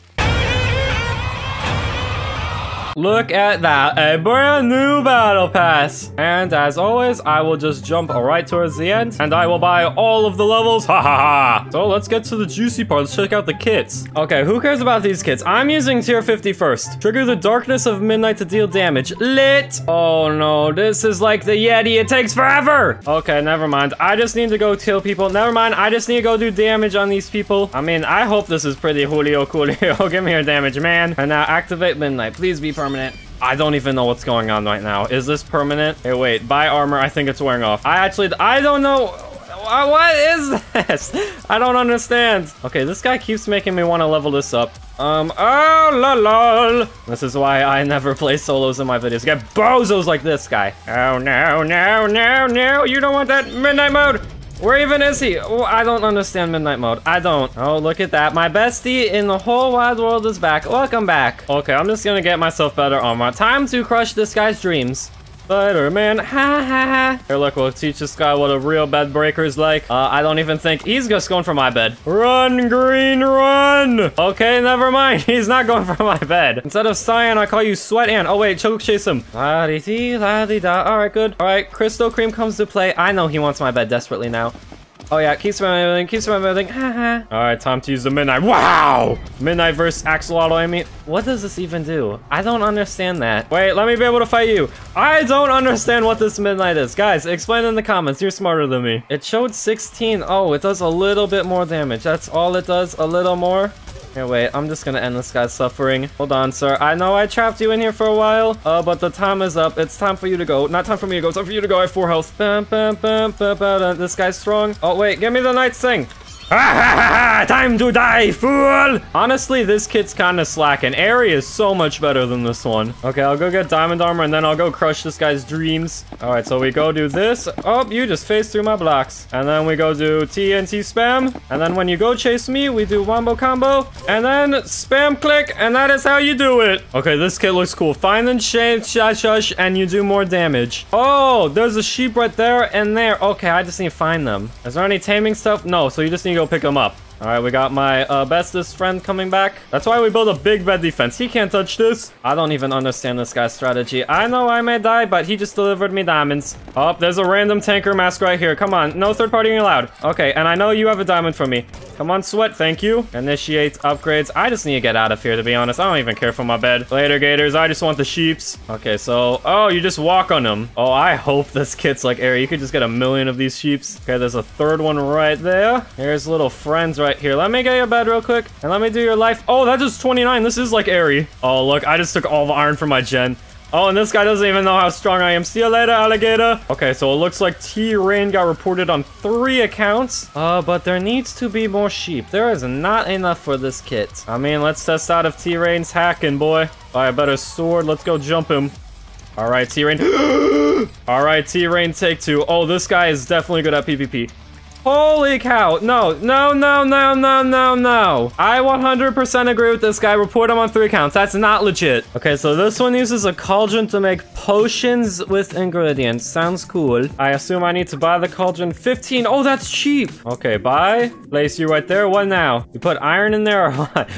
Look at that, a brand new battle pass. And as always, I will just jump right towards the end and I will buy all of the levels, ha ha ha. So let's get to the juicy part, let's check out the kits. Okay, who cares about these kits? I'm using tier 50 first. Trigger the darkness of midnight to deal damage, lit. Oh no, this is like the Yeti, it takes forever. Okay, never mind, I just need to go kill people. Never mind, I just need to go do damage on these people. I mean, I hope this is pretty Julio Coolio. Give me your damage, man. And now activate midnight, please be permanent. I don't even know what's going on right now. Is this permanent? Hey, wait, buy armor. I think it's wearing off. I don't know. What is this? I don't understand. Okay, this guy keeps making me want to level this up. Oh, lol. This is why I never play solos in my videos. Get bozos like this guy. Oh, no, no, no, no. You don't want that midnight mode. Where even is he? Oh, I don't understand midnight mode. I don't. Oh, look at that. My bestie in the whole wide world is back. Welcome back. Okay, I'm just gonna get myself better armor. Time to crush this guy's dreams. Spider-Man, ha ha ha. Here, look, we'll teach this guy what a real bed breaker is like. I don't even think he's just going for my bed. Run, green, run. Okay, never mind. He's not going for my bed. Instead of cyan, I call you sweat and. Oh, wait, choke chase him. La-dee-dee, la-dee-da. All right, good. All right, Crystal Cream comes to play. I know he wants my bed desperately now. Oh, yeah, keeps my building, keeps my building. Haha. All right, time to use the midnight. Wow! Midnight versus Axolotl, I mean. What does this even do? I don't understand that. Wait, let me be able to fight you. I don't understand what this midnight is. Guys, explain in the comments. You're smarter than me. It showed 16. Oh, it does a little bit more damage. That's all it does, a little more. Here, wait, I'm just gonna end this guy's suffering. Hold on, sir. I know I trapped you in here for a while, but the time is up. It's time for you to go. Not time for me to go. It's time for you to go. I have 4 health. Bum, bum, bum, bum, bum. This guy's strong. Oh, wait, give me the night thing. Time to die, fool! Honestly, this kit's kind of slacking. Aerie is so much better than this one. Okay, I'll go get diamond armor, and then I'll go crush this guy's dreams. All right, so we go do this. Oh, you just phased through my blocks. And then we go do TNT spam. And then when you go chase me, we do wombo combo. And then spam click, and that is how you do it. Okay, this kit looks cool. Find and shame, shush, shush, and you do more damage. Oh, there's a sheep right there and there. Okay, I just need to find them. Is there any taming stuff? No, so you just need to go pick him up. All right, we got my bestest friend coming back. That's why we built a big bed defense. He can't touch this. I don't even understand this guy's strategy. I know I may die, but he just delivered me diamonds. Oh, there's a random tanker mask right here. Come on, no third party allowed. Okay, and I know you have a diamond from me. Come on, sweat, thank you. Initiate upgrades. I just need to get out of here, to be honest. I don't even care for my bed. Later, gators, I just want the sheeps. Okay, so, oh, you just walk on them. Oh, I hope this kit's like Aerie. You could just get 1,000,000 of these sheeps. Okay, there's a third one right there. Here's little friends right here. Let me get your bed real quick and let me do your life. Oh, that's just 29. This is like Aerie. Oh, look, I just took all the iron from my gen. Oh, and this guy doesn't even know how strong I am. See you later, alligator. Okay, so it looks like T-Rain got reported on 3 accounts. But there needs to be more sheep. There is not enough for this kit. I mean, let's test out if T-Rain's hacking, boy. All right, better sword. Let's go jump him. All right, T-Rain. All right, T-Rain, take 2. Oh, this guy is definitely good at PvP. Holy cow. No, no, no, no, no, no, no. I 100% agree with this guy. Report him on 3 accounts. That's not legit. Okay, so this one uses a cauldron to make potions with ingredients. Sounds cool. I assume I need to buy the cauldron. 15. Oh, that's cheap. Okay, buy. Place you right there. What now? You put iron in there or what?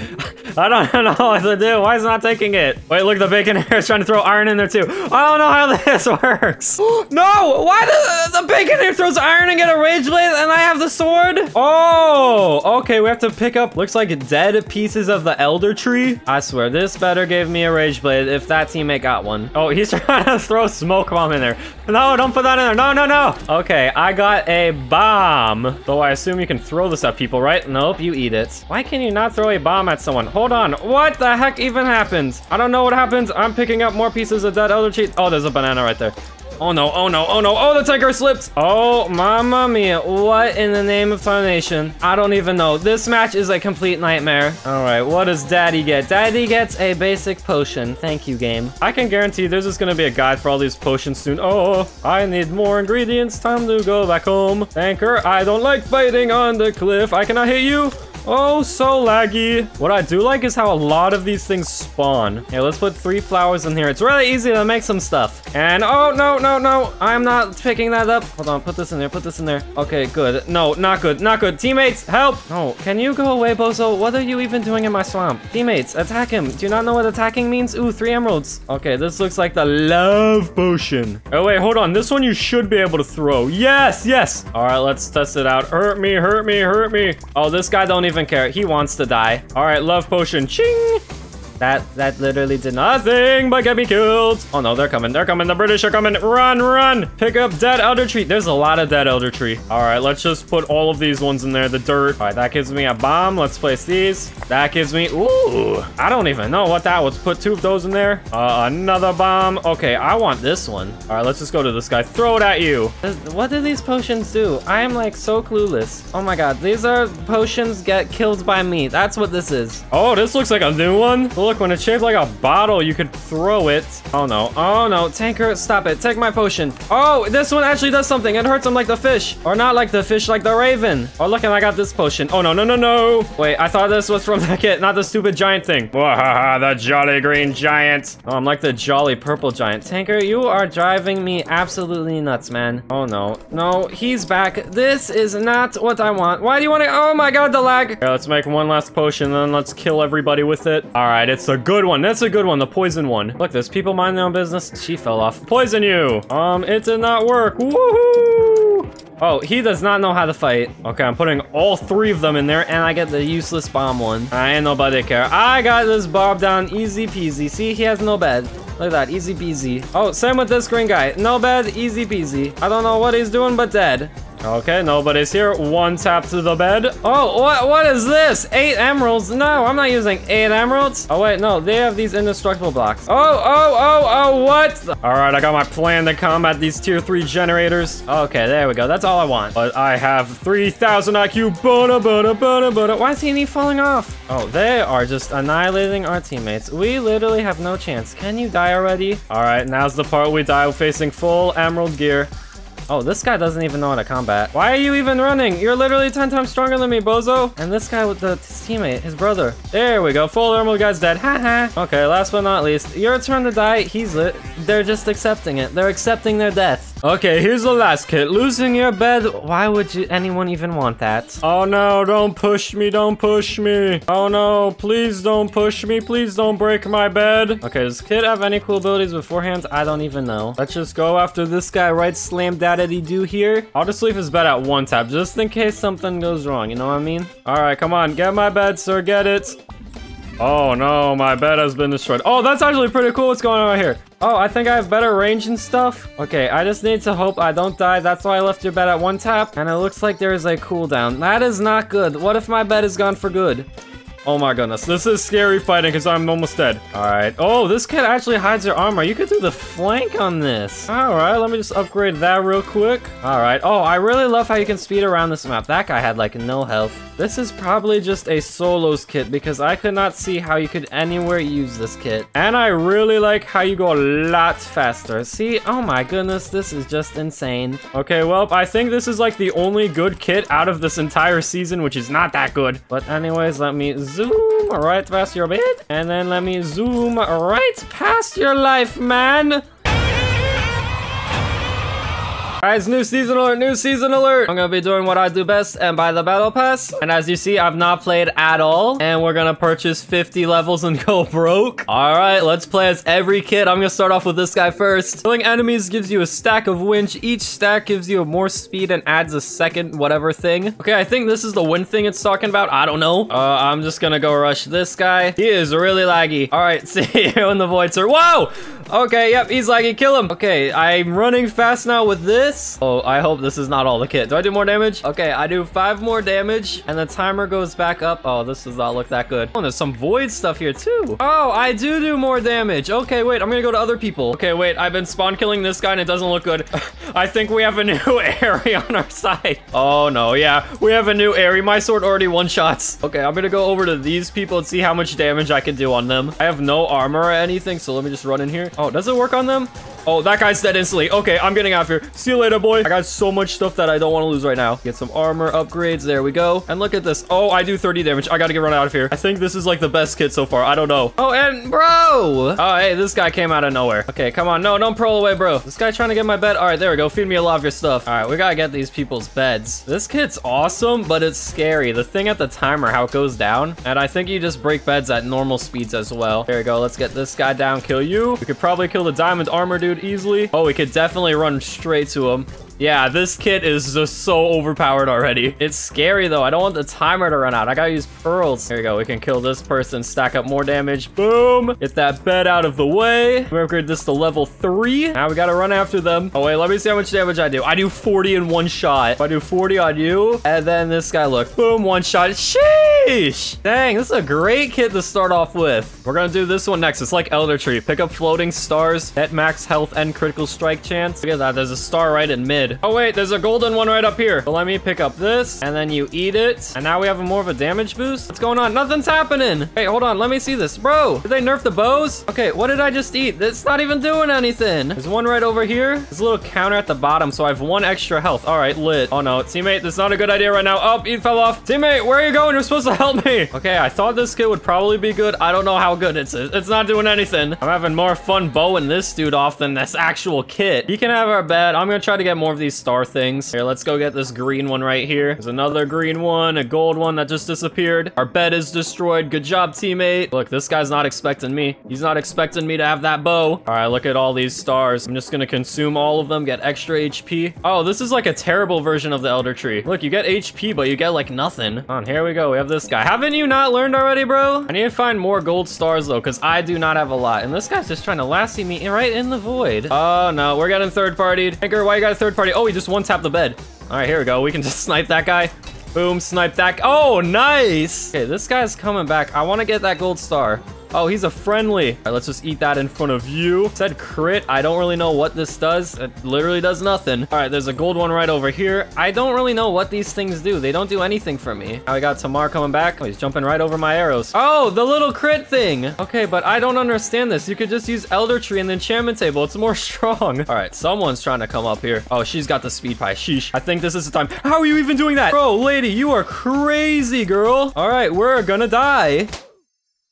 I don't know what to do. Why is it not taking it? Wait, look, the bacon hair is trying to throw iron in there too. I don't know how this works. No, why does the bacon hair throws iron and get a Rageblade and I have the sword? Oh, okay, we have to pick up, looks like dead pieces of the Elder Tree. I swear, this better gave me a Rageblade if that teammate got one. Oh, he's trying to throw smoke bomb in there. No, don't put that in there. No, no, no. Okay, I got a bomb. Though I assume you can throw this at people, right? Nope, you eat it. Why can you not throw a bomb at someone? Hold on, what the heck even happened? I don't know what happens. I'm picking up more pieces of dead Elder Tree. Oh, there's a banana right there. Oh no, oh no, oh no, oh, the tanker slipped. Oh, mamma mia, what in the name of tarnation? I don't even know. This match is a complete nightmare. All right, what does daddy get? Daddy gets a basic potion. Thank you, game. I can guarantee there's just gonna be a guide for all these potions soon. Oh, I need more ingredients. Time to go back home. Tanker, I don't like fighting on the cliff. I cannot hit you. Oh, so laggy. What I do like is how a lot of these things spawn. Here, let's put 3 flowers in here. It's really easy to make some stuff. And oh, no, no, no. I'm not picking that up. Hold on, put this in there, put this in there. Okay, good. No, not good, not good. Teammates, help. No, can you go away, Bozo? What are you even doing in my swamp? Teammates, attack him. Do you not know what attacking means? Ooh, 3 emeralds. Okay, this looks like the love potion. Oh, wait, hold on. This one you should be able to throw. Yes, yes. All right, let's test it out. Hurt me, hurt me, hurt me. Oh, this guy don't even care. He wants to die. All right, love potion. Ching. That literally did nothing but get me killed. Oh no, they're coming, they're coming. The British are coming. Run, run. Pick up dead elder tree. There's a lot of dead elder tree. All right, let's just put all of these ones in there, the dirt. All right, that gives me a bomb. Let's place these. That gives me, ooh, I don't even know what that was. Put 2 of those in there. Another bomb. Okay, I want this one. All right, let's just go to this guy. Throw it at you. What do these potions do? I am like so clueless. Oh my God, these are potions get killed by me. That's what this is. Oh, this looks like a new one. Look, when it's shaped like a bottle, you could throw it. Oh no, oh no. Tanker, stop it. Take my potion. Oh, this one actually does something. It hurts him like the fish. Or not like the fish, like the raven. Oh, look, and I got this potion. Oh no, no, no, no. Wait, I thought this was from that kit, not the stupid giant thing. Wahaha, the jolly green giant. Oh, I'm like the jolly purple giant. Tanker, you are driving me absolutely nuts, man. Oh no, no, he's back. This is not what I want. Why do you want to? Oh my God, the lag. Here, let's make one last potion, then let's kill everybody with it. All right. It's a good one. That's a good one. The poison one. Look, there's people mind their own business. She fell off. Poison you. It did not work. Woohoo! Oh, he does not know how to fight. Okay, I'm putting all 3 of them in there, and I get the useless bomb one. I ain't nobody care. I got this bomb down easy peasy. See, he has no bed. Look at that, easy peasy. Oh, same with this green guy. No bed, easy peasy. I don't know what he's doing, but dead. Okay, nobody's here. 1 tap to the bed. Oh, what is this? 8 emeralds? No, I'm not using 8 emeralds. Oh, wait, no, they have these indestructible blocks. Oh, what? All right, I got my plan to combat these tier 3 generators. Okay, there we go. That's all I want. But I have 3,000 IQ. Bada, bada, bada, bada. Why is he falling off? Oh, they are just annihilating our teammates. We literally have no chance. Can you die already? All right, now's the part we die facing full emerald gear. Oh, this guy doesn't even know how to combat. Why are you even running? You're literally 10 times stronger than me, Bozo. And this guy with his teammate, his brother. There we go. Full normal guy's dead. Haha. Okay, last but not least, your turn to die. He's lit. They're just accepting it. They're accepting their death. Okay, here's the last kit. Losing your bed. Why would anyone even want that? Oh no, don't push me. Don't push me. Oh no, please don't push me. Please don't break my bed. Okay, does kid have any cool abilities beforehand? I don't even know. Let's just go after this guy right slam down. Did he do here? I'll just leave his bed at 1 tap just in case something goes wrong, you know what I mean? All right, come on, get my bed, sir, get it. Oh no, my bed has been destroyed. Oh, that's actually pretty cool. What's going on right here? Oh, I think I have better range and stuff. Okay, I just need to hope I don't die. That's why I left your bed at 1 tap, and it looks like there is a cooldown. That is not good. What if my bed is gone for good? Oh my goodness, this is scary fighting because I'm almost dead. All right. Oh, this kid actually hides your armor. You could do the flank on this. All right, let me just upgrade that real quick. All right. Oh, I really love how you can speed around this map. That guy had like no health. This is probably just a solos kit because I could not see how you could anywhere use this kit. And I really like how you go a lot faster. See, oh my goodness, this is just insane. Okay, well, I think this is like the only good kit out of this entire season, which is not that good. But anyways, let me zoom right past your bed. And then let me zoom right past your life, man. Guys, new season alert, new season alert. I'm gonna be doing what I do best and buy the battle pass. And as you see, I've not played at all. And we're gonna purchase 50 levels and go broke. All right, let's play as every kid. I'm gonna start off with this guy first. Killing enemies gives you a stack of winch. Each stack gives you more speed and adds a second whatever thing. Okay, I think this is the wind thing it's talking about. I don't know. I'm just gonna go rush this guy. He is really laggy. All right, see you in the void, sir. Whoa! Okay, yep, he's laggy. Kill him. Okay, I'm running fast now with this. Oh, I hope this is not all the kit. Do I do more damage? Okay, I do 5 more damage and the timer goes back up. Oh, this does not look that good. Oh, and there's some void stuff here too. Oh, I do more damage. Okay, wait, I'm gonna go to other people. Okay, wait, I've been spawn killing this guy and it doesn't look good. I think we have a new Aerie on our side. Oh no, yeah, we have a new Aerie. My sword already one-shots. Okay, I'm gonna go over to these people and see how much damage I can do on them. I have no armor or anything, so let me just run in here. Oh, does it work on them? Oh, that guy's dead instantly. Okay, I'm getting out of here. See you later, boy. I got so much stuff that I don't want to lose right now. Get some armor upgrades. There we go. And look at this. Oh, I do 30 damage. I gotta get run out of here. I think this is like the best kit so far. I don't know. Oh, and bro. Oh, hey, this guy came out of nowhere. Okay, come on. No, don't pearl away, bro. This guy trying to get my bed. All right, there we go. Feed me a lot of your stuff. All right, we gotta get these people's beds. This kit's awesome, but it's scary. The thing at the timer, how it goes down. And I think you just break beds at normal speeds as well. There we go. Let's get this guy down. Kill you. We could probably kill the diamond armor dude easily. Oh, we could definitely run straight to him. Yeah, this kit is just so overpowered already. It's scary, though. I don't want the timer to run out. I gotta use pearls. Here we go. We can kill this person, stack up more damage. Boom. Get that bed out of the way. We upgrade this to level 3. Now we gotta run after them. Oh, wait. Let me see how much damage I do. I do 40 in one shot. If I do 40 on you, and then this guy, look. Boom, one shot. Sheesh. Dang, this is a great kit to start off with. We're gonna do this one next. It's like Elder Tree. Pick up floating stars, get max health and critical strike chance. Look at that. There's a star right in mid. Oh, wait, there's a golden one right up here. So let me pick up this, and then you eat it. And now we have more of a damage boost. What's going on? Nothing's happening. Hey, hold on. Let me see this. Bro, did they nerf the bows? Okay, what did I just eat? It's not even doing anything. There's one right over here. There's a little counter at the bottom, so I have one extra health. All right, lit. Oh, no. Teammate, that's not a good idea right now. Oh, he fell off. Teammate, where are you going? You're supposed to help me. Okay, I thought this kid would probably be good. I don't know how good it is. It's not doing anything. I'm having more fun bowing this dude off than this actual kit. He can have our bed. I'm going to try to get more of these star things. Here, let's go get this green one right here. There's another green one, a gold one that just disappeared. Our bed is destroyed. Good job, teammate. Look, this guy's not expecting me. He's not expecting me to have that bow. All right, look at all these stars. I'm just gonna consume all of them, get extra HP. Oh, this is like a terrible version of the Elder Tree. Look, you get HP, but you get like nothing. Come on, here we go. We have this guy. Haven't you not learned already, bro? I need to find more gold stars though, because I do not have a lot. And this guy's just trying to lassie me right in the void. Oh no, we're getting third-partied. Anchor, why you got a third-party? Oh, he just one-tapped the bed. All right, here we go. We can just snipe that guy. Boom, snipe that. Oh, nice. Okay, this guy's coming back. I want to get that gold star. Oh, he's a friendly. All right, let's just eat that in front of you. It said crit. I don't really know what this does. It literally does nothing. All right, there's a gold one right over here. I don't really know what these things do. They don't do anything for me. Now we got Tamar coming back. Oh, he's jumping right over my arrows. Oh, the little crit thing. Okay, but I don't understand this. You could just use Elder Tree and the enchantment table. It's more strong. All right, someone's trying to come up here. Oh, she's got the speed pie. Sheesh. I think this is the time. How are you even doing that? Bro, lady, you are crazy, girl. All right, we're gonna die.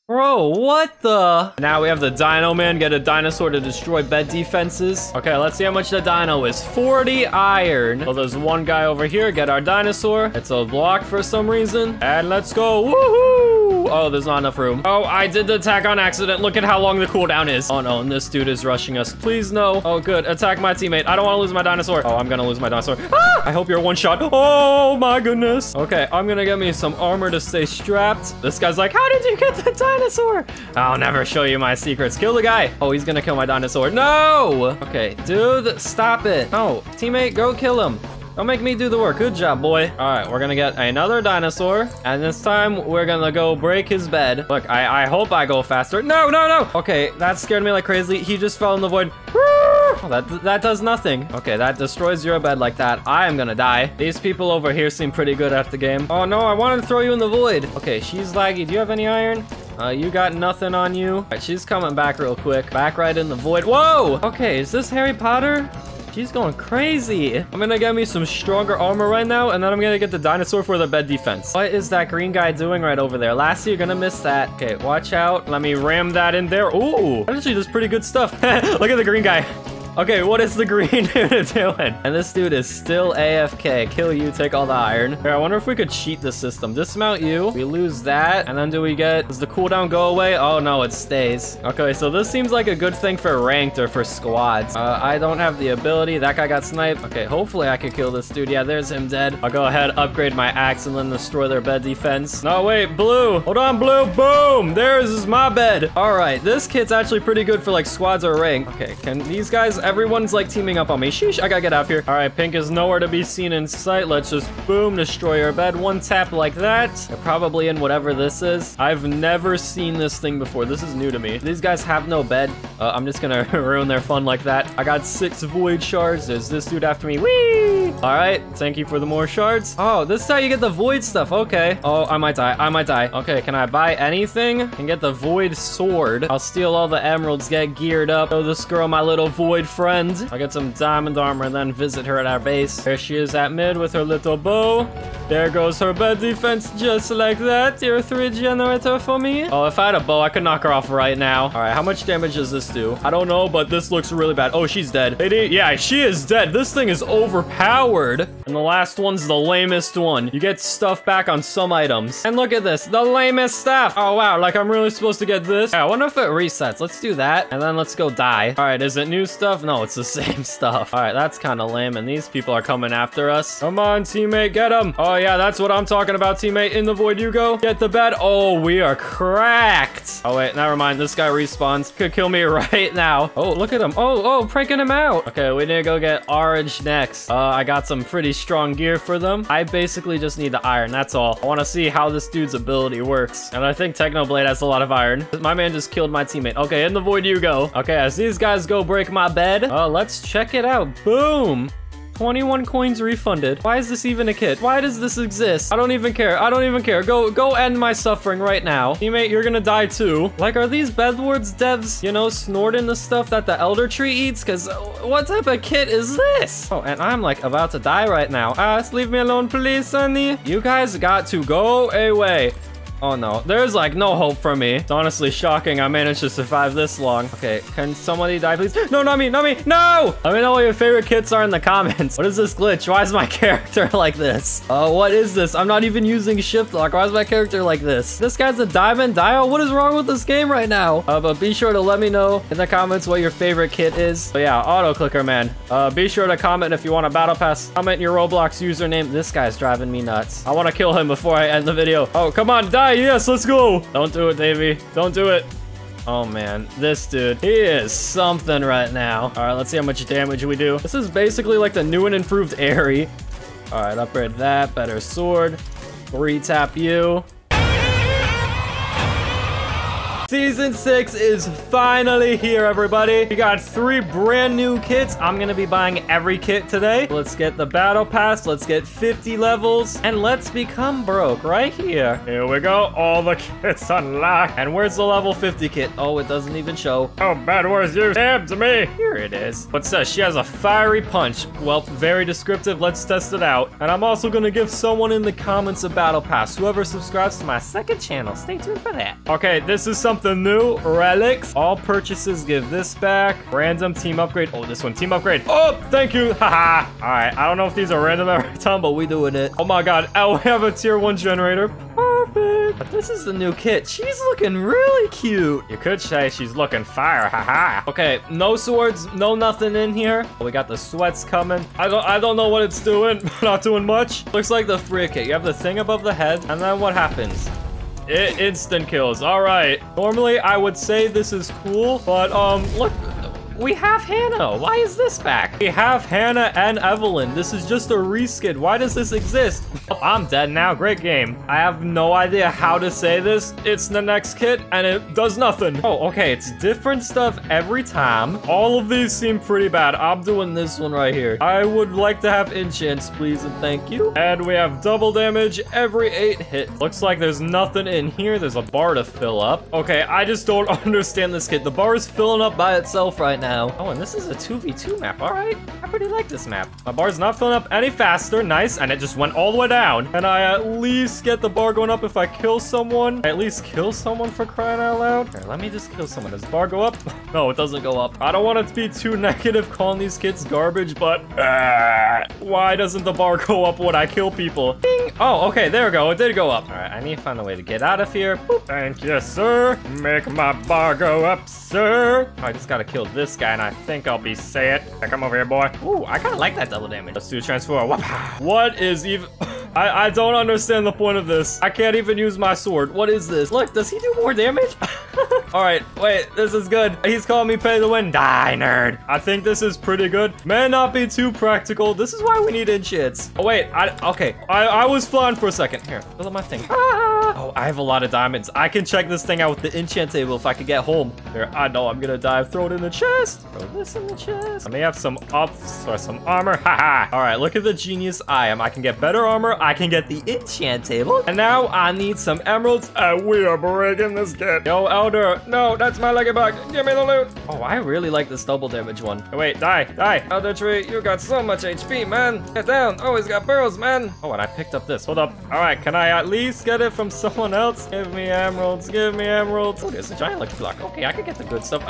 Bro, what the? Now we have the Dino Man. Get a dinosaur to destroy bed defenses. Okay, let's see how much the dino is. 40 iron. Well, there's one guy over here. Get our dinosaur. It's a block for some reason. And let's go. Woohoo! Oh, there's not enough room. Oh, I did the attack on accident. Look at how long the cooldown is. Oh, no, and this dude is rushing us. Please, no. Oh, good. Attack my teammate. I don't want to lose my dinosaur. Oh, I'm going to lose my dinosaur. Ah! I hope you're one shot. Oh, my goodness. Okay, I'm going to get me some armor to stay strapped. This guy's like, how did you get the dinosaur? Dinosaur. I'll never show you my secrets. Kill the guy. Oh, he's gonna kill my dinosaur. No! Okay, dude, stop it. No, teammate, go kill him. Don't make me do the work. Good job, boy. All right, we're gonna get another dinosaur, and this time we're gonna go break his bed. Look, I hope I go faster. No, no, no. Okay, that scared me like crazy. He just fell in the void. Oh, that does nothing. Okay, that destroys your bed like that. I am gonna die. These people over here seem pretty good at the game. Oh, no, I wanted to throw you in the void. Okay, she's laggy. Do you have any iron? You got nothing on you. All right, she's coming back real quick. Back right in the void. Whoa! Okay, is this Harry Potter? She's going crazy. I'm gonna get me some stronger armor right now, and then I'm gonna get the dinosaur for the bed defense. What is that green guy doing right over there? Lassie, you're gonna miss that. Okay, watch out. Let me ram that in there. Ooh, actually, that's pretty good stuff. Look at the green guy. Okay, what is the green dude doing? And this dude is still AFK. Kill you, take all the iron. Here, I wonder if we could cheat the system. Dismount you. We lose that. And then do we get... Does the cooldown go away? Oh, no, it stays. Okay, so this seems like a good thing for ranked or for squads. I don't have the ability. That guy got sniped. Okay, hopefully I could kill this dude. Yeah, there's him dead. I'll go ahead, upgrade my axe, and then destroy their bed defense. No, wait, blue. Hold on, blue. Boom. There's is my bed. All right, this kit's actually pretty good for, like, squads or ranked. Okay, can these guys... Everyone's like teaming up on me. Sheesh, I gotta get out of here. All right, pink is nowhere to be seen in sight. Let's just boom, destroy your bed. One tap like that. They're probably in whatever this is. I've never seen this thing before. This is new to me. These guys have no bed. I'm just gonna ruin their fun like that. I got 6 void shards. There's this dude after me. Whee! Alright, thank you for the more shards. Oh, this is how you get the void stuff, okay. Oh, I might die, I might die. Okay, can I buy anything? I can get the void sword. I'll steal all the emeralds, get geared up. Show this girl my little void friend. I'll get some diamond armor and then visit her at our base. There she is at mid with her little bow. There goes her bed defense just like that. Tier 3 generator for me. Oh, if I had a bow, I could knock her off right now. Alright, how much damage does this do? I don't know, but this looks really bad. Oh, she's dead. Lady, yeah, she is dead. This thing is overpowered. And the last one's the lamest one. You get stuff back on some items. And look at this, the lamest stuff. Oh, wow, like I'm really supposed to get this? Yeah, I wonder if it resets. Let's do that. And then let's go die. Alright, is it new stuff? No, it's the same stuff. Alright, that's kind of lame. And these people are coming after us. Come on, teammate, get him. Oh, yeah, that's what I'm talking about, teammate. In the void, you go. Get the bed. Oh, we are cracked. Oh, wait, never mind. This guy respawns. Could kill me right now. Oh, look at him. Oh, pranking him out. Okay, we need to go get orange next. I got some pretty strong gear for them. I basically just need the iron. That's all. I want to see how this dude's ability works. And I think Technoblade has a lot of iron. My man just killed my teammate. Okay, in the void, you go. Okay, as these guys go break my bed, let's check it out. Boom. 21 coins refunded. Why is this even a kit? Why does this exist? I don't even care. I don't even care. Go end my suffering right now. Teammate, you're gonna die too. Like, are these Bed Wars devs, you know, snorting the stuff that the Elder Tree eats? Because what type of kit is this? Oh, and I'm like about to die right now. Just leave me alone, please, Sonny. You guys got to go away. Oh no, there's like no hope for me. It's honestly shocking I managed to survive this long. Okay, can somebody die please? No, not me, not me, no! Let me know what your favorite kits are in the comments. What is this glitch? Why is my character like this? What is this? I'm not even using shift lock. Why is my character like this? This guy's a diamond dial? What is wrong with this game right now? But be sure to let me know in the comments what your favorite kit is. But yeah, auto clicker, man. Be sure to comment if you want a battle pass. Comment your Roblox username. This guy's driving me nuts. I want to kill him before I end the video. Oh, come on, die! Yes, let's go. Don't do it, Davey. Don't do it. Oh man, this dude, he is something right now. All right, let's see how much damage we do. This is basically like the new and improved Aerie. All right, upgrade that, better sword. 3-tap you. Season 6 is finally here, everybody. We got 3 brand new kits. I'm gonna be buying every kit today. Let's get the battle pass. Let's get 50 levels. And let's become broke right here. Here we go. All the kits unlocked. And where's the level 50 kit? Oh, it doesn't even show. Oh, Bad Wars, you stabbed me. Here it is. What's this? She has a fiery punch. Well, very descriptive. Let's test it out. And I'm also gonna give someone in the comments a battle pass. Whoever subscribes to my second channel, stay tuned for that. Okay, this is something. The new relics. All purchases give this back. Random team upgrade. Oh, this one. Team upgrade. Oh, thank you. Haha. All right. I don't know if these are random every time, but we doing it. Oh my God. Oh, we have a tier 1 generator. Perfect. But this is the new kit. She's looking really cute. You could say she's looking fire. Haha. Okay. No swords. No nothing in here. Oh, we got the sweats coming. I don't know what it's doing. Not doing much. Looks like the free kit. You have the thing above the head. And then what happens? It instant kills. All right. Normally, I would say this is cool, but look, we have Hannah. Why is this back? We have Hannah and Evelyn. This is just a reskin. Why does this exist? I'm dead now. Great game. I have no idea how to say this. It's the next kit, and it does nothing. Oh, okay. It's different stuff every time. All of these seem pretty bad. I'm doing this one right here. I would like to have enchants, please, and thank you. And we have double damage every 8 hits. Looks like there's nothing in here. There's a bar to fill up. Okay, I just don't understand this kit. The bar is filling up by itself right now. Oh, and this is a 2v2 map. All right. I pretty like this map. My bar's not filling up any faster. Nice. And it just went all the way down. And I at least get the bar going up if I kill someone. I at least kill someone for crying out loud. Here, let me just kill someone. Does the bar go up? No, it doesn't go up. I don't want it to be too negative calling these kids garbage, but why doesn't the bar go up when I kill people? Ding. Oh, okay, there we go. It did go up. All right, I need to find a way to get out of here. Boop. Thank you, sir. Make my bar go up, sir. Oh, I just gotta kill this guy, and I think I'll be safe. Come over here, boy. Ooh, I kind of like that double damage. Let's do a transform. What is even... I don't understand the point of this. I can't even use my sword. What is this? Look, does he do more damage? Alright, wait, this is good. He's calling me pay to win. Die, nerd. I think this is pretty good. May not be too practical. This is why we need enchants. Oh, wait, okay, I was flying for a second. Here, fill up my thing. Ah! Oh, I have a lot of diamonds. I can check this thing out with the enchant table if I can get home. There, I know I'm gonna dive. Throw it in the chest. Throw this in the chest. I may have some ups or some armor. Haha. Alright, look at the genius I am. I can get better armor. I can get the enchant table. And now I need some emeralds. And we are breaking this game. Yo, Elder. No, that's my lucky box. Give me the loot. Oh, I really like this double damage one. Oh, wait, die, die. Elder Tree, you got so much HP, man. Get down. Always got pearls, man. Oh, and I picked up this. Hold up. Alright, can I at least get it from someone else? Give me emeralds. Give me emeralds. Oh, there's a giant lucky block. Okay, I can get the good stuff.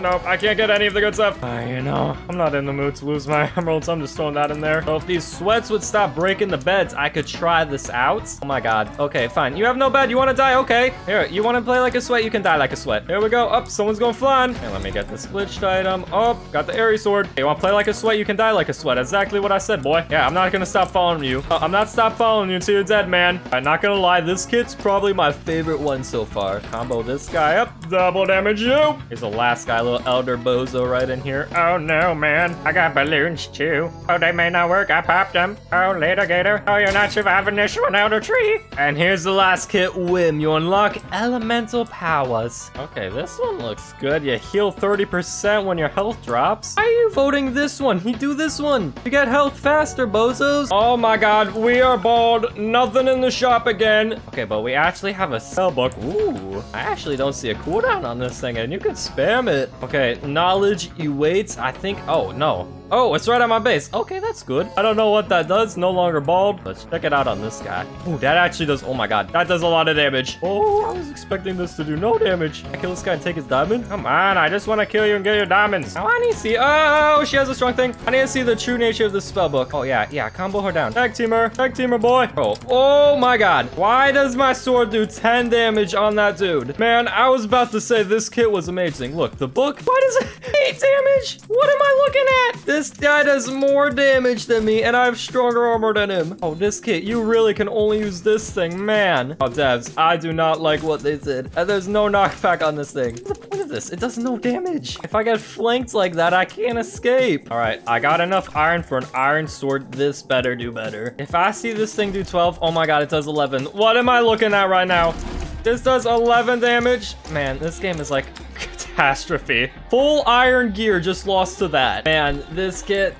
Nope, I can't get any of the good stuff. You know, I'm not in the mood to lose my emeralds. I'm just throwing that in there. So if these sweats would stop breaking the beds, I could try this out. Oh my god. Okay, fine. You have no bed. You want to die? Okay. Here, you want to play like a sweat? You can die like a sweat. Here we go. Up, someone's going flying. Okay, let me get this glitched item. Oh, got the Aerie sword. Hey, you want to play like a sweat? You can die like a sweat. Exactly what I said, boy. Yeah, I'm not going to stop following you. I'm not stop following you until you're dead, man. I'm not going to lie. This kit's probably my favorite one so far. Combo this guy up. Double damage you. Here's the last guy, little elder bozo right in here. Oh no, man. I got balloons too. Oh, they may not work. I popped them. Oh, later, gator. Oh, you're not surviving this one, Elder Tree. And here's the last kit, Whim. You unlock elemental powers. Okay, this one looks good. You heal 30% when your health drops. Why are you voting this one? You do this one. You get health faster, bozos. Oh my god, we are bald. Nothing in the shop again. Okay, but we actually have a spell book. Ooh, I actually don't see a cooldown on this thing, and you can spam it. Okay, knowledge awaits. I think, oh no. Oh, it's right on my base. Okay, that's good. I don't know what that does. No longer bald. Let's check it out on this guy. Ooh, that actually does. Oh my god. That does a lot of damage. Oh, I was expecting this to do no damage. I kill this guy and take his diamond? Come on, I just want to kill you and get your diamonds. Now I need to see. Oh, she has a strong thing. I need to see the true nature of this spellbook. Oh, yeah, yeah. Combo her down. Tag teamer, boy. Oh, oh my god. Why does my sword do 10 damage on that dude? Man, I was about to say this kit was amazing. Look, the book. Why does it 8 damage? What am I looking at? This guy does more damage than me, and I have stronger armor than him. Oh, this kit, you really can only use this thing, man. Oh, devs, I do not like what they did. And there's no knockback on this thing. What's the point of this? It does no damage. If I get flanked like that, I can't escape. All right, I got enough iron for an iron sword. This better do better. If I see this thing do 12, oh my god, it does 11. What am I looking at right now? This does 11 damage. Man, this game is like... catastrophe. Full iron gear just lost to that. Man, this kit...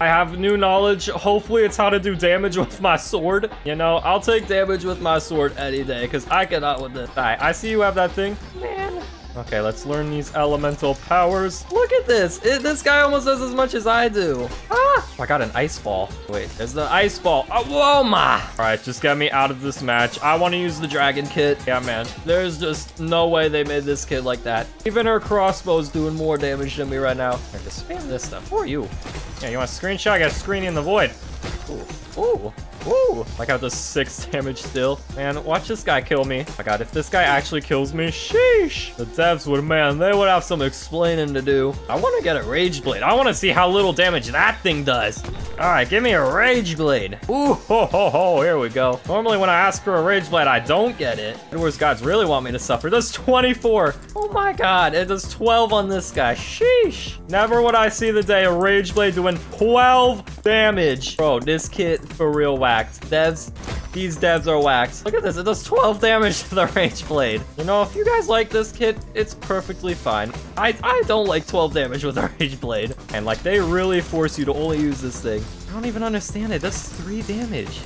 I have new knowledge. Hopefully, it's how to do damage with my sword. You know, I'll take damage with my sword any day, because I cannot with this. Alright, I see you have that thing. Man. Okay, let's learn these elemental powers. Look at this. This guy almost does as much as I do. Ah! I got an ice ball. Wait, there's the ice ball. Oh, whoa, my. All right, just get me out of this match. I want to use the dragon kit. Yeah, man. There's just no way they made this kit like that. Even her crossbow's doing more damage than me right now. Here, just spam this stuff for you. Yeah, you want a screenshot? I got screening in the void. Ooh, ooh. Woo! I got the 6 damage still. Man, watch this guy kill me. Oh my god, if this guy actually kills me, sheesh! The devs would, man, they would have some explaining to do. I want to get a Rageblade. I want to see how little damage that thing does. Alright, give me a Rageblade. Ooh, ho, ho, ho, here we go. Normally when I ask for a Rageblade, I don't get it. Bed Wars gods really want me to suffer. Does 24. Oh my god, it does 12 on this guy. Sheesh! Never would I see the day a Rageblade doing 12 damage. Bro, this kid for real wow. Devs, these devs are waxed. Look at this, it does 12 damage to the Rageblade. You know, if you guys like this kit, it's perfectly fine. I don't like 12 damage with a Rageblade. And like, they really force you to only use this thing. I don't even understand it. It does 3 damage.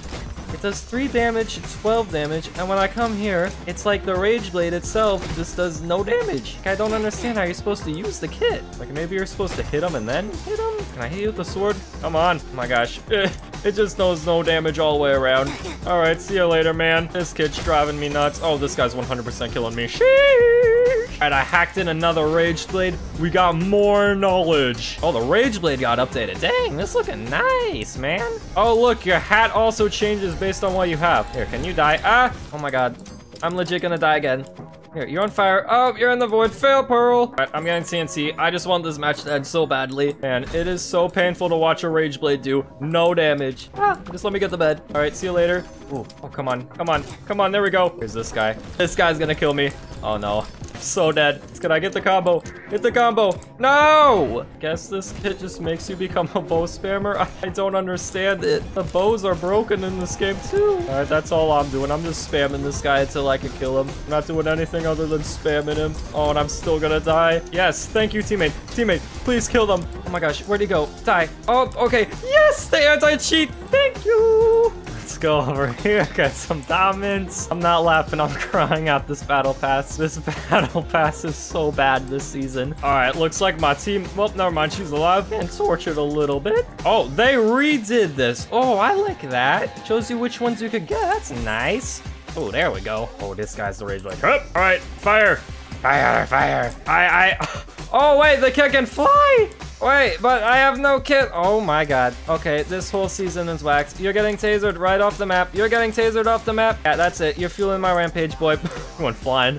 It does 3 damage, 12 damage, and when I come here, it's like the Rageblade itself just does no damage. Like, I don't understand how you're supposed to use the kit. Like, maybe you're supposed to hit him and then hit him? Can I hit you with the sword? Come on. Oh my gosh. It just does no damage all the way around. All right, see you later, man. This kid's driving me nuts. Oh, this guy's 100% killing me. Sheesh. All right, I hacked in another Rageblade. We got more knowledge. Oh, the Rageblade got updated. Dang, this looking nice, man. Oh, look, your hat also changes based on what you have. Here, can you die? Ah, oh my god. I'm legit gonna die again. Here, you're on fire. Oh, you're in the void. Fail, Pearl. All right, I'm getting CNC. I just want this match to end so badly. Man, it is so painful to watch a Rageblade do no damage. Ah, just let me get the bed. All right, see you later. Ooh, oh, come on. Come on. Come on. There we go. Here's this guy. This guy's gonna kill me. Oh no, so dead. Can I get the combo? Hit the combo. No! Guess this kit just makes you become a bow spammer. I don't understand it. The bows are broken in this game too. All right, that's all I'm doing. I'm just spamming this guy until I can kill him. I'm not doing anything other than spamming him. Oh, and I'm still gonna die. Yes, thank you, teammate. Teammate, please kill them. Oh my gosh, where'd he go? Die. Oh, okay. Yes, the anti-cheat. Thank you. Let's go over here, get some diamonds. I'm not laughing, I'm crying at this battle pass. This battle pass is so bad this season. All right, looks like my team, well, never mind, she's alive and tortured a little bit. Oh, they redid this. Oh, I like that. Shows you which ones you could get, that's nice. Oh, there we go. Oh, this guy's the Rageblade. All right, fire. Fire, fire. Oh wait, the kit can fly. Wait, but I have no kit. Oh my God. Okay, this whole season is waxed. You're getting tasered right off the map. You're getting tasered off the map. Yeah, that's it. You're fueling my rampage, boy. Went flying.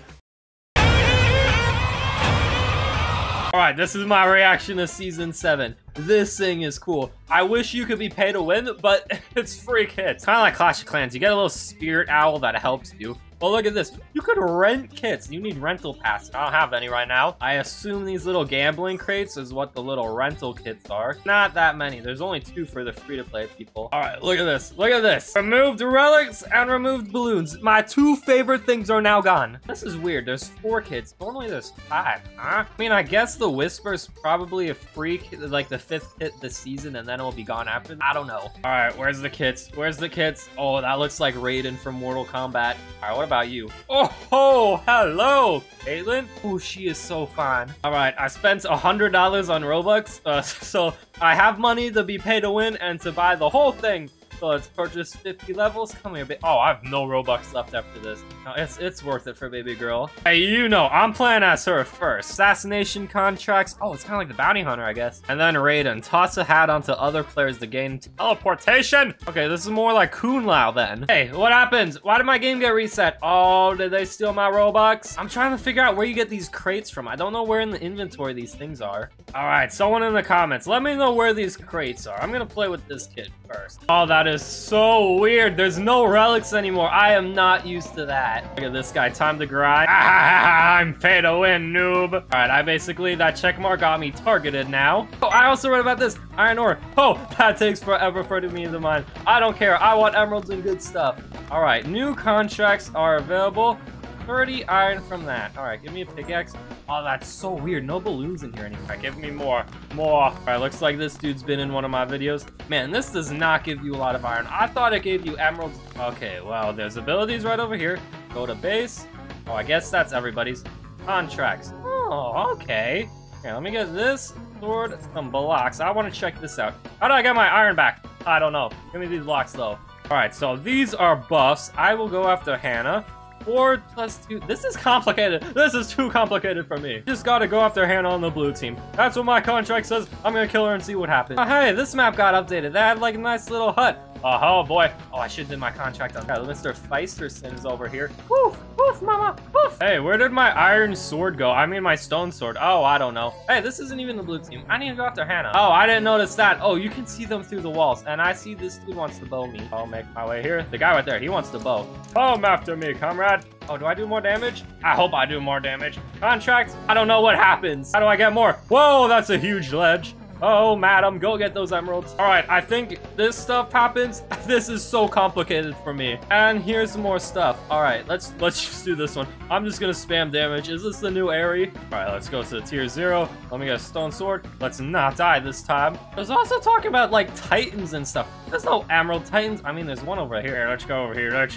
All right, this is my reaction to season 7. This thing is cool. I wish you could be pay to win, but it's free kits. Kind of like Clash of Clans. You get a little spirit owl that helps you. Well, look at this. You could rent kits. You need rental passes. I don't have any right now. I assume these little gambling crates is what the little rental kits are. Not that many. There's only 2 for the free-to-play people. All right, look at this. Look at this. Removed relics and removed balloons. My 2 favorite things are now gone. This is weird. There's 4 kits. Normally there's 5, huh? I mean, I guess the Whisper's probably a free kit, like the 5th kit this season, and then it'll be gone after. I don't know. All right, where's the kits? Where's the kits? Oh, that looks like Raiden from Mortal Kombat. All right, what about you? Oh, hello, Caitlin. Oh, she is so fine. All right, I spent $100 on Robux, so I have money to be paid to win and to buy the whole thing. So let's purchase 50 levels. Come here, baby. Oh, I have no Robux left after this. No, it's worth it for baby girl. Hey, you know, I'm playing as her first. Assassination contracts. Oh, it's kind of like the bounty hunter, I guess. And then Raiden. Toss a hat onto other players to gain teleportation. Okay, this is more like Kun Lao then. Hey, what happens? Why did my game get reset? Oh, did they steal my Robux? I'm trying to figure out where you get these crates from. I don't know where in the inventory these things are. All right, someone in the comments, let me know where these crates are. I'm going to play with this kid first. Oh, that is so weird. There's no relics anymore. I am not used to that. Look at this guy. Time to grind. Ah, I'm pay to win, noob. All right, I basically, that checkmark got me targeted now. Oh, I also read about this. Iron ore. Oh, that takes forever for me to mine. I don't care. I want emeralds and good stuff. All right, new contracts are available. 30 iron from that. All right, give me a pickaxe. Oh, that's so weird. No balloons in here anymore. All right, give me more. More. All right, looks like this dude's been in one of my videos. Man, this does not give you a lot of iron. I thought it gave you emeralds. Okay, well, there's abilities right over here. Go to base. Oh, I guess that's everybody's. Contracts. Oh, okay. Here, let me get this sword, some blocks. I want to check this out. How do I get my iron back? I don't know. Give me these blocks, though. All right, so these are buffs. I will go after Hannah. 4 plus 2. This is complicated. This is too complicated for me. Just gotta go after Hannah on the blue team. That's what my contract says. I'm gonna kill her and see what happens. Oh, hey, this map got updated. That had like a nice little hut. Oh boy. Oh, I should have done my contract on that. Mr. Feisterson is over here. Woof, woof, mama, woof. Hey, where did my iron sword go? I mean, my stone sword. Oh, I don't know. Hey, this isn't even the blue team. I need to go after Hannah. Oh, I didn't notice that. Oh, you can see them through the walls. And I see this dude wants to bow me. I'll make my way here. The guy right there, he wants to bow. Come after me, comrade. Oh, do I do more damage? I hope I do more damage. Contract, I don't know what happens. How do I get more? Whoa, that's a huge ledge. Oh, madam, go get those emeralds. All right, I think this stuff happens. This is so complicated for me. And here's more stuff. All right, let's just do this one. I'm just gonna spam damage. Is this the new Aerie? All right, let's go to tier 0. Let me get a stone sword. Let's not die this time. There's also talking about like titans and stuff. There's no emerald titans. I mean, there's one over here. Let's go over here. Let's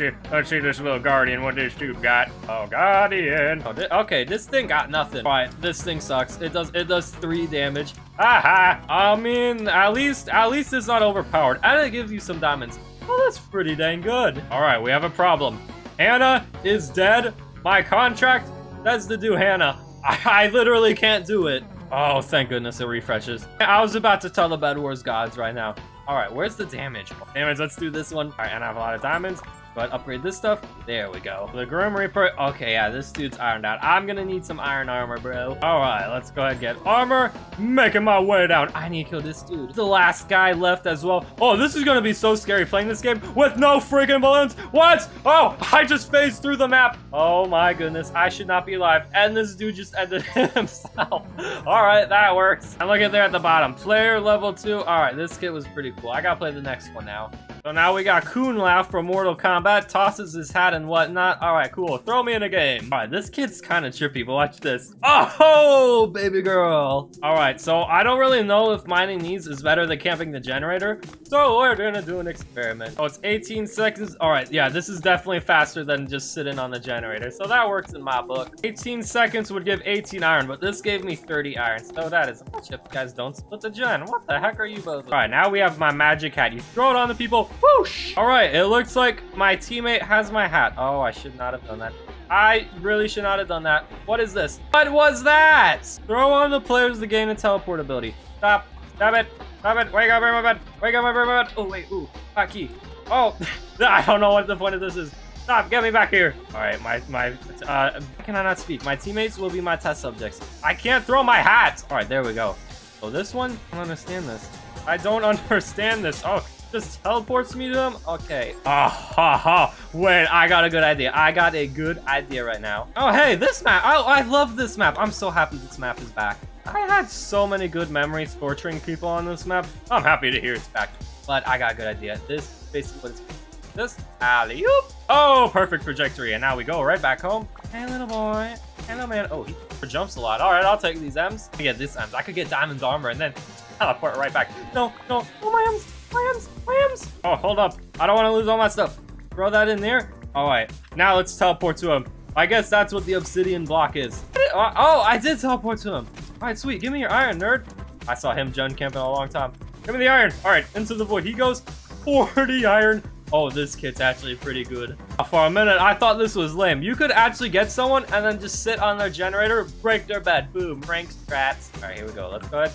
see this little guardian. What this dude got? Oh, guardian. Oh, okay, this thing got nothing. All right, this thing sucks. It does 3 damage. Aha! I mean, at least it's not overpowered. And it gives you some diamonds. Well, that's pretty dang good. All right, we have a problem. Hannah is dead. My contract says to do Hannah. I literally can't do it. Oh, thank goodness it refreshes. I was about to tell the Bed Wars gods right now. All right, where's the damage? Damage, let's do this one. All right, and I have a lot of diamonds. But upgrade this stuff. There we go. The Grim Reaper. Okay, yeah, this dude's ironed out. I'm gonna need some iron armor, bro. All right, let's go ahead and get armor. Making my way down. I need to kill this dude. The last guy left as well. Oh, this is gonna be so scary playing this game with no freaking balloons. What? Oh, I just phased through the map. Oh my goodness, I should not be alive. And this dude just ended himself. All right, that works. And look at there at the bottom. Player level 2. All right, this kit was pretty cool. I gotta play the next one now. So now we got Kun Lao from Mortal Kombat, tosses his hat and whatnot. All right, cool. Throw me in a game. All right, this kid's kind of trippy, but watch this. Oh, baby girl. All right, so I don't really know if mining these is better than camping the generator. So we're gonna do an experiment. Oh, it's 18 seconds. All right, yeah, this is definitely faster than just sitting on the generator. So that works in my book. 18 seconds would give 18 iron, but this gave me 30 iron. So that is much if you guys don't split the gen. What the heck are you both? All right, now we have my magic hat. You throw it on the people. Whoosh! All right, it looks like my teammate has my hat. Oh, I should not have done that. I really should not have done that. What is this? What was that? Throw on the players the gain and teleportability. Stop. Stop it. Stop it. Wake up, my bed. Wake up, my bed. Oh, wait. Ooh. Hockey. Oh, I don't know what the point of this is. Stop, get me back here. All right, how can I not speak? My teammates will be my test subjects. I can't throw my hat. All right, there we go. Oh, this one? I don't understand this. I don't understand this. Oh. Just teleports me to them? Okay. Ah, ha, ha. Wait, I got a good idea. I got a good idea right now. Oh, hey, this map. Oh, I love this map. I'm so happy this map is back. I had so many good memories torturing people on this map. I'm happy to hear it's back. But I got a good idea. This is basically what it's... This alley-oop. Oh, perfect trajectory. And now we go right back home. Hey, little boy. Hey, little man. Oh, he jumps a lot. All right, I'll take these M's. I get these M's. I could get diamond armor and then teleport right back. No, no. Oh, my M's. Lambs, lambs. Oh, hold up. I don't want to lose all my stuff. Throw that in there. All right. Now let's teleport to him. I guess that's what the obsidian block is. Oh, I did teleport to him. All right, sweet. Give me your iron, nerd. I saw him gen camping a long time. Give me the iron. All right, into the void. He goes 40 iron. Oh, this kit's actually pretty good. For a minute, I thought this was lame. You could actually get someone and then just sit on their generator, break their bed. Boom, rank strats. All right, here we go. Let's go ahead.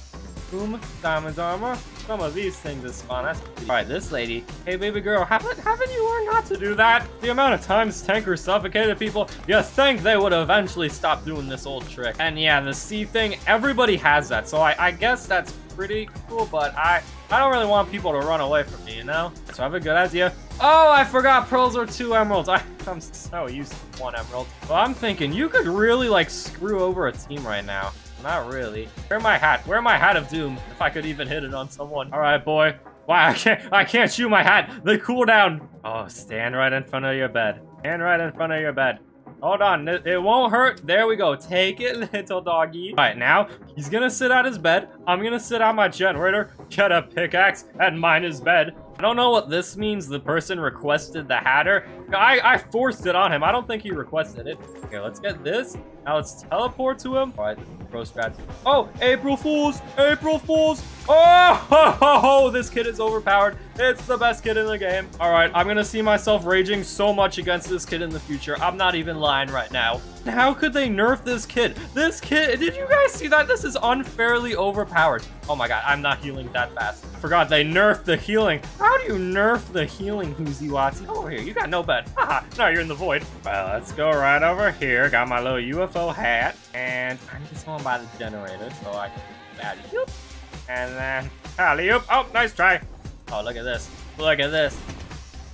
Boom, diamond armor. Some of these things that spawn us. All right, this lady. Hey, baby girl, haven't you learned not to do that? The amount of times Tanker suffocated people, you think they would eventually stop doing this old trick. And yeah, the C thing, everybody has that. So I guess that's pretty cool, but I don't really want people to run away from me, you know? So I have a good idea. Oh, I forgot pearls are 2 emeralds. I'm so used to 1 emerald. Well, I'm thinking you could really like screw over a team right now. Not really. Wear my hat of doom, if I could even hit it on someone. All right, boy. Why, I can't shoot my hat. They cool down. Oh, stand right in front of your bed. Stand right in front of your bed. Hold on, it won't hurt. There we go, take it, little doggy. All right, now he's gonna sit on his bed. I'm gonna sit on my generator, get a pickaxe, and mine his bed. I don't know what this means. The person requested the hatter. I forced it on him. I don't think he requested it. Here, let's get this. Now let's teleport to him. All right, pro strats. Oh, April Fools, April Fools. Oh, ho, ho, ho. This kid is overpowered. It's the best kid in the game. All right, I'm gonna see myself raging so much against this kid in the future. I'm not even lying right now. How could they nerf this kid? This kid, did you guys see that? This is unfairly overpowered. Oh my God, I'm not healing that fast. Forgot they nerfed the healing. How do you nerf the healing, Hoozy Watson? Over here, you got no bed. Haha, no, you're in the void. Well, let's go right over here. Got my little UFO hat. And I need someone by the generator so I can do that. And then, alley-oop. Oh, nice try. Oh, look at this. Look at this.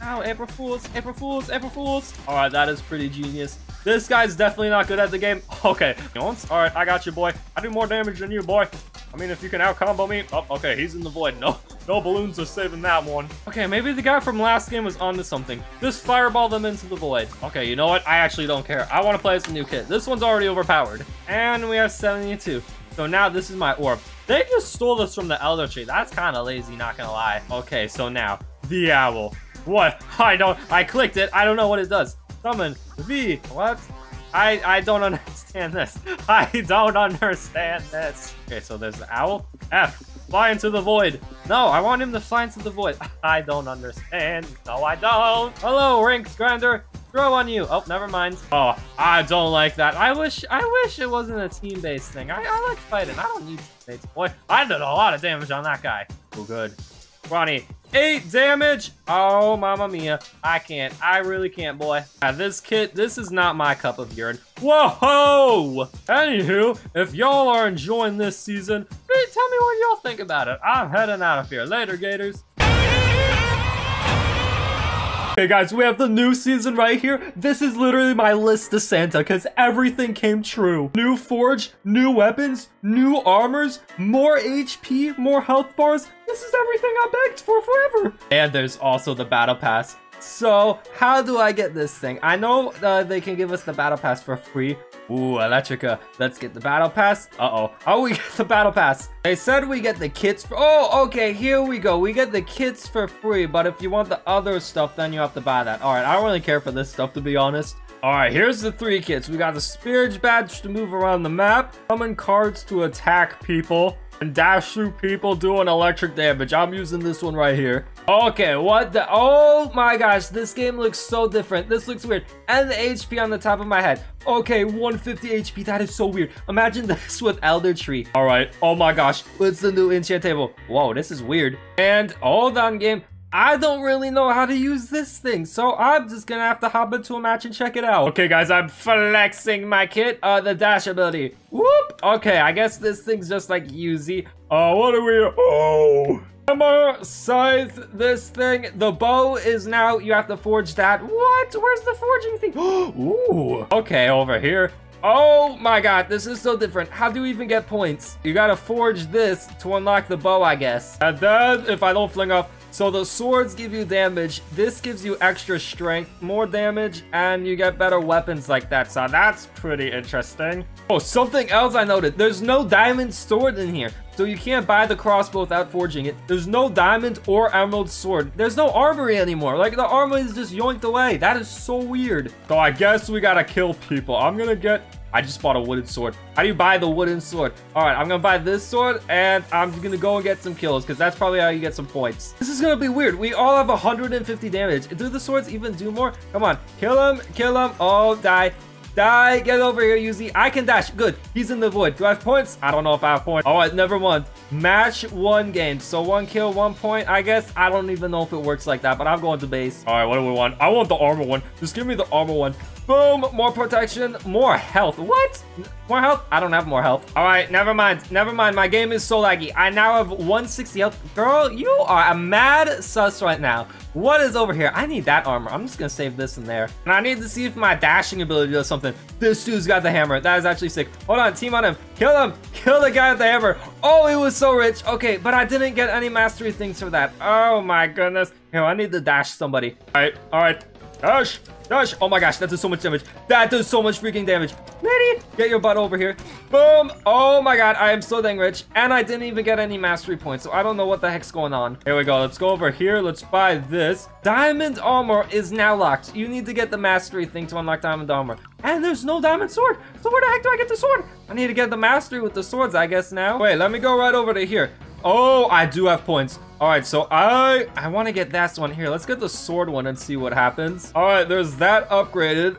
Oh, April Fools, April Fools, April Fools. All right, that is pretty genius. This guy's definitely not good at the game. Okay, once. All right, I got you, boy. I do more damage than you, boy. I mean, if you can out-combo me. Oh, okay, he's in the void. No, no balloons are saving that one. Okay, maybe the guy from last game was onto something. Just fireball them into the void. Okay, you know what? I actually don't care. I want to play as a new kid. This one's already overpowered. And we have 72. So now this is my orb. They just stole this from the Elder Tree. That's kind of lazy, not gonna lie. Okay, so now, the owl. What? I clicked it. I don't know what it does. Summon the, what? I don't understand this. I don't understand this. Okay, so there's the owl. F, fly into the void. No, I want him to fly into the void. I don't understand. No, I don't. Hello, Rinks Grinder. Throw on you. Oh, never mind. Oh, I don't like that. I wish it wasn't a team-based thing. I like fighting. I don't need teammates, boy. I did a lot of damage on that guy. Oh, good. 28 damage. Oh, mama mia. I can't. I really can't, boy. This kit, this is not my cup of urine. Whoa! Anywho, if y'all are enjoying this season, tell me what y'all think about it. I'm heading out of here. Later, Gators. Okay, guys, we have the new season right here. This is literally my list to Santa because everything came true. New forge, new weapons, new armors, more HP, more health bars. This is everything I begged for forever. And there's also the battle pass. So how do I get this thing? I know they can give us the battle pass for free. Ooh, Electrica. Let's get the battle pass. Uh-oh. Oh, we got the battle pass. They said we get the kits for... Oh, okay. Here we go. We get the kits for free, but if you want the other stuff, then you have to buy that. All right. I don't really care for this stuff, to be honest. All right. Here's the 3 kits. We got the Spirit Badge to move around the map, summon cards to attack people, and dash through people doing electric damage. I'm using this one right here. Okay, what the... Oh my gosh, this game looks so different. This looks weird. And the HP on the top of my head. Okay, 150 HP. That is so weird. Imagine this with Elder Tree. All right. Oh my gosh. What's the new enchant table? Whoa, this is weird. And hold on, game. I don't really know how to use this thing, so I'm just gonna have to hop into a match and check it out. Okay, guys, I'm flexing my kit. The dash ability. Whoop. Okay, I guess this thing's just like Uzi. What are we... Oh... Hammer, scythe, this thing. The bow is now, you have to forge that. What? Where's the forging thing? Ooh. Okay, over here. Oh my god, this is so different. How do we even get points? You gotta forge this to unlock the bow, I guess. And then, if I don't fling off, so the swords give you damage. This gives you extra strength, more damage, and you get better weapons like that. So that's pretty interesting. Oh, something else I noted. There's no diamond sword in here. So you can't buy the crossbow without forging it. There's no diamond or emerald sword. There's no armory anymore. Like, the armory is just yoinked away. That is so weird. So I guess we gotta kill people. I'm gonna get... I just bought a wooden sword. How do you buy the wooden sword? All right, I'm gonna buy this sword and I'm gonna go and get some kills because that's probably how you get some points. This is gonna be weird. We all have 150 damage. Do the swords even do more? Come on, kill him, kill him. Oh, die, die, get over here, Uzi. I can dash, good. He's in the void. Do I have points? I don't know if I have points. All right, never mind. Match 1 game. So 1 kill, 1 point, I guess. I don't even know if it works like that, but I'm going to base. All right, what do we want? I want the armor one. Just give me the armor one. Boom, more protection, more health. What? More health? I don't have more health. All right, never mind. Never mind. My game is so laggy. I now have 160 health. Girl, you are a mad sus right now. What is over here? I need that armor. I'm just going to save this in there. And I need to see if my dashing ability does something. This dude's got the hammer. That is actually sick. Hold on, team on him. Kill him. Kill the guy with the hammer. Oh, he was so rich. Okay, but I didn't get any mastery things for that. Oh my goodness. Here, I need to dash somebody. All right, all right. Dash. Gosh, oh my gosh, that does so much damage. That does so much freaking damage. Lady, get your butt over here. Boom. Oh my god, I am so dang rich. And I didn't even get any mastery points, so I don't know what the heck's going on. Here we go. Let's go over here. Let's buy this. Diamond armor is now locked. You need to get the mastery thing to unlock diamond armor. And there's no diamond sword. So where the heck do I get the sword? I need to get the mastery with the swords, I guess, now. Wait, let me go right over to here. Oh, I do have points. All right, so I want to get that one here. Let's get the sword one and see what happens. All right, there's that upgraded.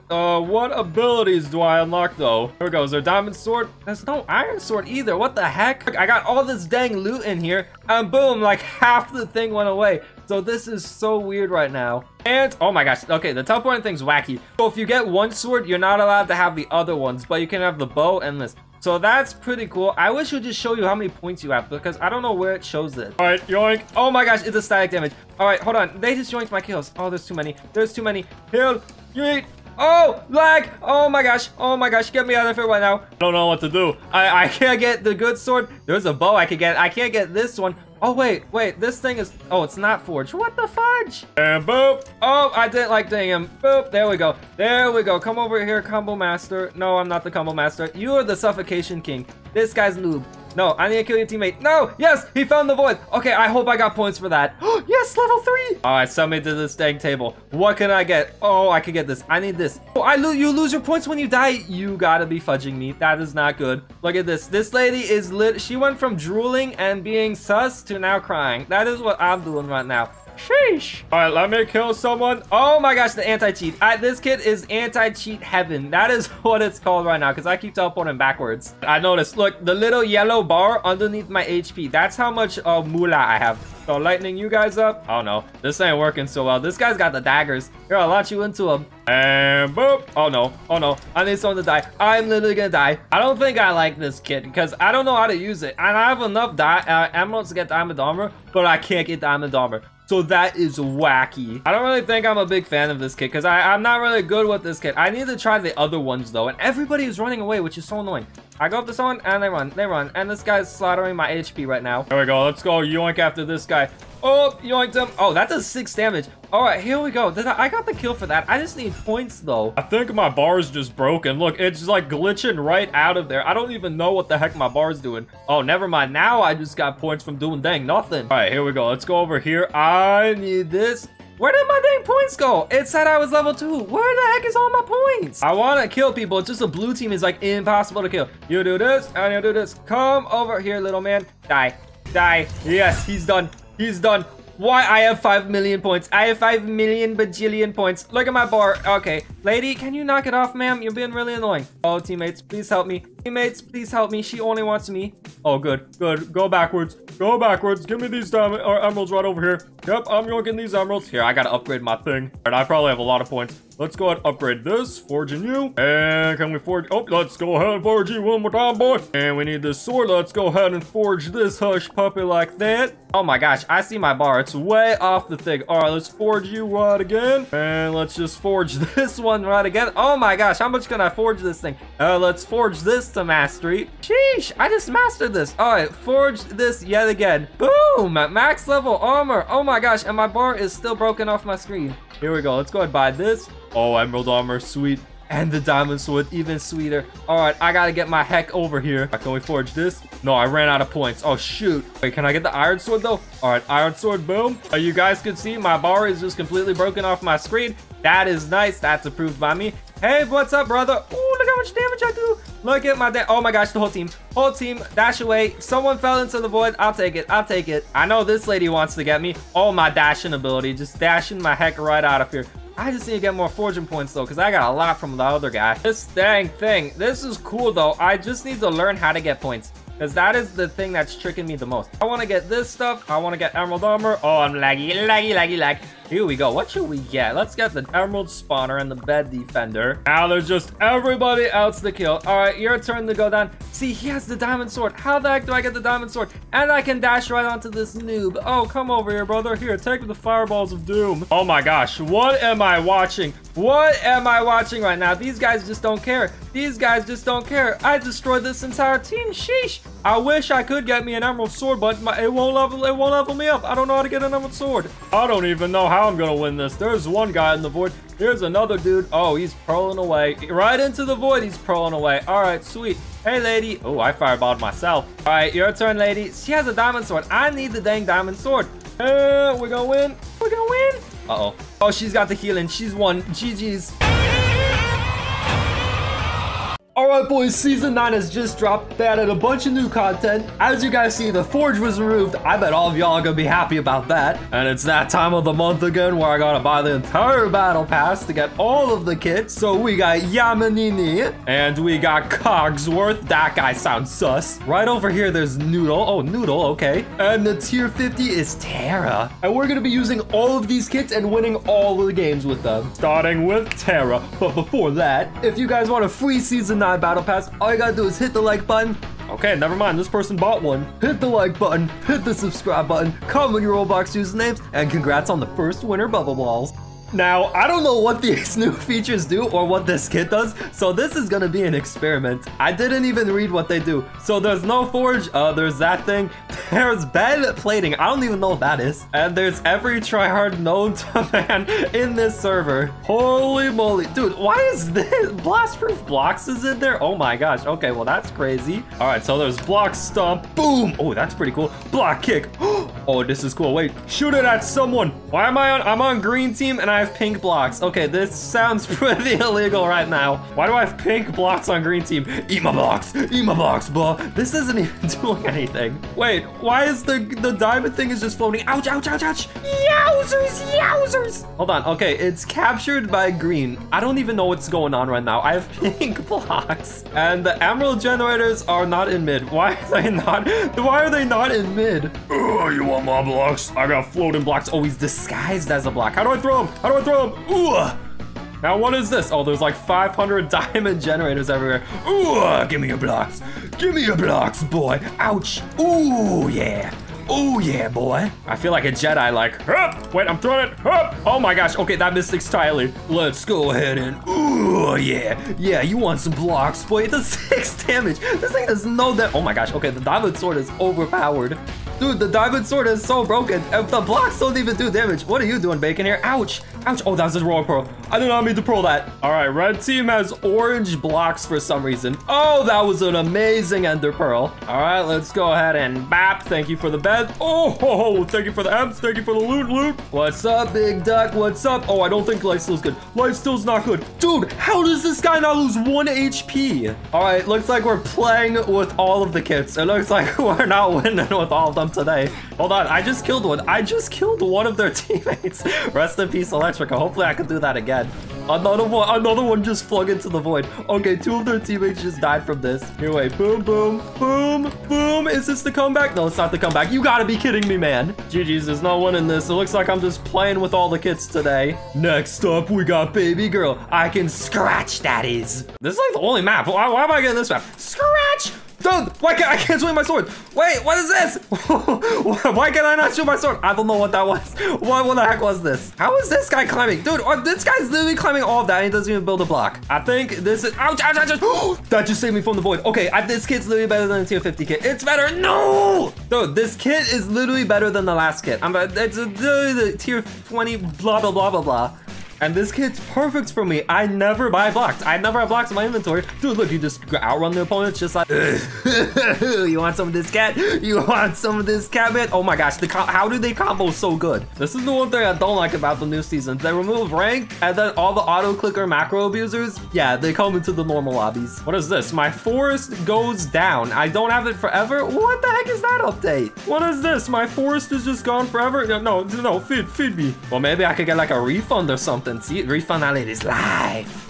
What abilities do I unlock, though? Here we go. Is there a diamond sword? There's no iron sword either. What the heck? I got all this dang loot in here, and boom, like half the thing went away. So this is so weird right now. And, oh my gosh, okay, the teleporting thing's wacky. So if you get one sword, you're not allowed to have the other ones, but you can have the bow and this. So that's pretty cool. I wish it would just show you how many points you have because I don't know where it shows it. All right, yoink. Oh my gosh, it's a static damage. All right, hold on. They just yoinked my kills. Oh, there's too many. There's too many. Heal. Yeet. Oh, lag. Oh my gosh. Oh my gosh. Get me out of here right now. I don't know what to do. I can't get the good sword. There's a bow I could get. I can't get this one. Oh, wait, wait. This thing is... Oh, it's not forged. What the fudge? And boop. Oh, I didn't like ding him. Boop. There we go. There we go. Come over here, combo master. No, I'm not the combo master. You are the suffocation king. This guy's noob. No, I need to kill your teammate. No, yes, he found the void. Okay, I hope I got points for that. Oh, yes, level 3. All right, send me to this dang table. What can I get? Oh, I can get this. I need this. Oh, you lose your points when you die. You gotta be fudging me. That is not good. Look at this. This lady is lit. She went from drooling and being sus to now crying. That is what I'm doing right now. Sheesh. All right, let me kill someone. Oh my gosh, the anti-cheat. This kid is anti-cheat heaven. That is what it's called right now because I keep teleporting backwards. I noticed, look, the little yellow bar underneath my HP. That's how much moolah I have. So lightning you guys up. Oh no, this ain't working so well. This guy's got the daggers. Here, I'll launch you into him. And boop. Oh no, oh no. I need someone to die. I'm literally gonna die. I don't think I like this kid because I don't know how to use it. And I have enough emeralds to get diamond armor, but I can't get diamond armor. So that is wacky. I don't really think I'm a big fan of this kid because I'm not really good with this kid. I need to try the other ones though. And everybody is running away, which is so annoying. I go up to someone and they run. And this guy's slaughtering my HP right now. There we go, let's go yoink after this guy. Oh, yoinked him. Oh, that does 6 damage. All right, here we go. I got the kill for that. I just need points though. I think my bar is just broken. Look, it's just like glitching right out of there. I don't even know what the heck my bar is doing. Oh, never mind. Now I just got points from doing dang nothing. All right, here we go. Let's go over here. I need this. Where did my dang points go? It said I was level 2. Where the heck is all my points? I want to kill people. It's just the blue team is like impossible to kill. You do this and you do this. Come over here, little man. Die. Die. Yes, he's done. He's done. Why? I have 5 million points. I have 5 million bajillion points. Look at my bar. Okay. Lady, can you knock it off, ma'am? You're being really annoying. Oh, teammates, please help me. Teammates, please help me. She only wants me. Oh, good. Good. Go backwards. Go backwards. Give me these diamond or emeralds right over here. Yep, I'm going to get these emeralds. Here, I got to upgrade my thing. And I probably have a lot of points. Let's go ahead and upgrade this. Forging you. And can we forge? Oh, let's go ahead and forge you one more time, boy. And we need this sword. Let's go ahead and forge this hush puppy like that. Oh my gosh, I see my bar. It's way off the thing. All right, let's forge you right again. And let's just forge this one right again. Oh my gosh, how much can I forge this thing? Let's forge this to mastery. Sheesh, I just mastered this. All right, forge this yet again. Boom, max level armor. Oh my gosh, and my bar is still broken off my screen. Here we go. Let's go ahead and buy this. Oh, emerald armor, sweet. And the diamond sword, even sweeter. All right, I gotta get my heck over here. Can we forge this? No, I ran out of points. Oh, shoot. Wait, can I get the iron sword, though? All right, iron sword, boom. You guys can see my bar is just completely broken off my screen. That is nice. That's approved by me. Hey, what's up, brother? Ooh, look how much damage I do. Look at my oh my gosh, the whole team. Whole team, dash away. Someone fell into the void. I'll take it. I'll take it. I know this lady wants to get me. Oh, my dashing ability. Just dashing my heck right out of here. I just need to get more forging points though, because I got a lot from the other guy. This dang thing. This is cool though. I just need to learn how to get points, because that is the thing that's tricking me the most. I want to get this stuff. I want to get emerald armor. Oh, I'm laggy, laggy, laggy, lag. Here we go. What should we get? Let's get the emerald spawner and the bed defender. Now there's just everybody else to kill. All right, your turn to go down. See, he has the diamond sword. How the heck do I get the diamond sword? And I can dash right onto this noob. Oh, come over here, brother. Here, take the fireballs of doom. Oh my gosh, what am I watching? What am I watching right now? These guys just don't care. These guys just don't care. I destroyed this entire team. Sheesh. I wish I could get me an emerald sword, but it won't level me up. I don't know how to get an emerald sword. I don't even know how I'm gonna win this. There's one guy in the void. Here's another dude. Oh, he's pearling away. Right into the void, he's pearling away. All right, sweet. Hey, lady. Oh, I fireballed myself. All right, your turn, lady. She has a diamond sword. I need the dang diamond sword. We're gonna win. We're gonna win. Uh-oh. Oh, she's got the healing. She's won. GG's. Alright boys, Season 9 has just dropped. They added a bunch of new content. As you guys see, the forge was removed. I bet all of y'all are gonna be happy about that. And it's that time of the month again where I gotta buy the entire battle pass to get all of the kits. So we got Yamanini and we got Cogsworth. That guy sounds sus. Right over here, there's Noodle. Oh, Noodle, okay. And the tier 50 is Terra. And we're gonna be using all of these kits and winning all of the games with them. Starting with Terra. But before that, if you guys want a free Season 9 battle pass, all you gotta do is hit the like button. Okay, never mind, this person bought one. Hit the like button, hit the subscribe button, comment your Roblox usernames, and congrats on the first winner bubble balls. Now, I don't know what these new features do or what this kit does, so this is gonna be an experiment. I didn't even read what they do. So there's no forge, there's that thing, there's bed plating, I don't even know what that is, and there's every tryhard known to man in this server. Holy moly. Dude, why is this? Blast-proof blocks is in there? Oh my gosh, okay, well that's crazy. All right, so there's block stomp, boom. Oh, that's pretty cool. Block kick. Oh, this is cool. Wait, shoot it at someone. Why am I on? I'm on green team and I have pink blocks. Okay, this sounds pretty illegal right now. Why do I have pink blocks on green team? Eat my blocks, bro. This isn't even doing anything. Wait, Why is the diamond thing is just floating? Ouch, ouch, ouch, ouch. Yowzers, yowzers. Hold on, okay, it's captured by green. I don't even know what's going on right now. I have pink blocks. And the emerald generators are not in mid. Why are they not in mid? Oh, you want my blocks? I got floating blocks always disguised as a block. How do I throw them? How do I throw them? Ooh. Now what is this? Oh, there's like 500 diamond generators everywhere. Ooh, give me your blocks. Give me your blocks, boy. Ouch. Ooh, yeah. Ooh, yeah, boy. I feel like a Jedi, like, hop. Wait, I'm throwing it. Hop. Oh my gosh. Okay, that missed entirely. Let's go ahead and, ooh, yeah. Yeah, you want some blocks, boy. It does 6 damage. This thing does no damage. Oh my gosh. Okay, the diamond sword is overpowered. Dude, the diamond sword is so broken. The blocks don't even do damage. What are you doing, Bacon here? Ouch. Ouch. Oh, that was a raw pearl. I did not mean to pearl that. All right, red team has orange blocks for some reason. Oh, that was an amazing ender pearl. All right, let's go ahead and bap. Thank you for the bed. Oh, ho, ho. Thank you for the amps. Thank you for the loot, loot. What's up, big duck? What's up? Oh, I don't think life steal's good. Life steal's not good. Dude, how does this guy not lose 1 HP? All right, looks like we're playing with all of the kits. It looks like we're not winning with all of them today. Hold on, I just killed one. I just killed one of their teammates. Rest in peace, Electrica. Hopefully I can do that again. Another one just flung into the void. Okay, 2 of their teammates just died from this. Here, wait, boom, boom, boom, boom. Is this the comeback? No, it's not the comeback. You gotta be kidding me, man. GG's, there's no winning this. It looks like I'm just playing with all the kids today. Next up, we got baby girl. I can scratch, that is. This is like the only map. Why am I getting this map? Scratch! Dude, why can't I swing my sword? Wait, what is this? Why can't I not shoot my sword? I don't know what that was. What the heck was this? How is this guy climbing? Dude, this guy's literally climbing all of that and he doesn't even build a block. I think this is, ouch, ouch, ouch, ouch. That just saved me from the void. Okay, this kit's literally better than the tier 50 kit. It's better, no! Dude, this kit is literally better than the last kit. It's literally the tier 20, blah, blah, blah, blah, blah. And this kit's perfect for me. I never buy blocks. I never have blocks in my inventory. Dude, look, you just outrun the opponents just like, you want some of this cat? You want some of this cat, man? Oh my gosh, how do they combo so good? This is the one thing I don't like about the new season. They remove rank and then all the auto-clicker macro abusers, yeah, they come into the normal lobbies. What is this? My forest goes down. I don't have it forever? What the heck is that update? What is this? My forest is just gone forever? No, no, feed me. Well, maybe I could get like a refund or something. And see, refinality is live.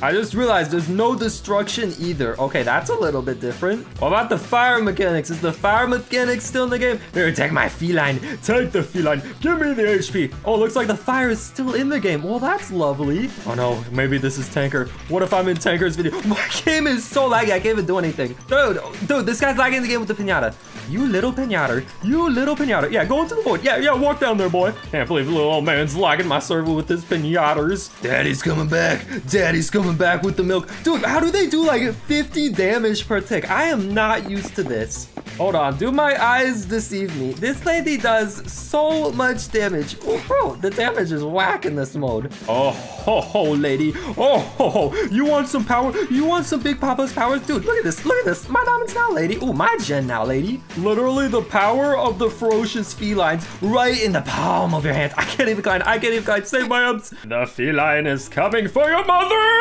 I just realized there's no destruction either. Okay, that's a little bit different. What about the fire mechanics? Is the fire mechanics still in the game? Here, take my feline. Take the feline. Give me the HP. Oh, looks like the fire is still in the game. Well, that's lovely. Oh no, maybe this is tanker. What if I'm in tanker's video? My game is so laggy, I can't even do anything. Dude, this guy's lagging the game with the pinata. You little pinata. You little pinata. Yeah, go into the void. Yeah, yeah, walk down there, boy. Can't believe the little old man's lagging my server with his pinatas. Daddy's coming back. Daddy's coming back with the milk. Dude, how do they do like 50 damage per tick? I am not used to this. Hold on. Do my eyes deceive me? This lady does so much damage. Oh, bro, the damage is whack in this mode. Oh, ho, ho, lady. Oh, ho, ho. You want some power? You want some Big Papa's powers? Dude, look at this. Look at this. My diamond's now, lady. Oh, my gen now, lady. Literally the power of the ferocious felines right in the palm of your hand. I can't even climb. I can't even climb. Save my ups. The feline is coming for your mother.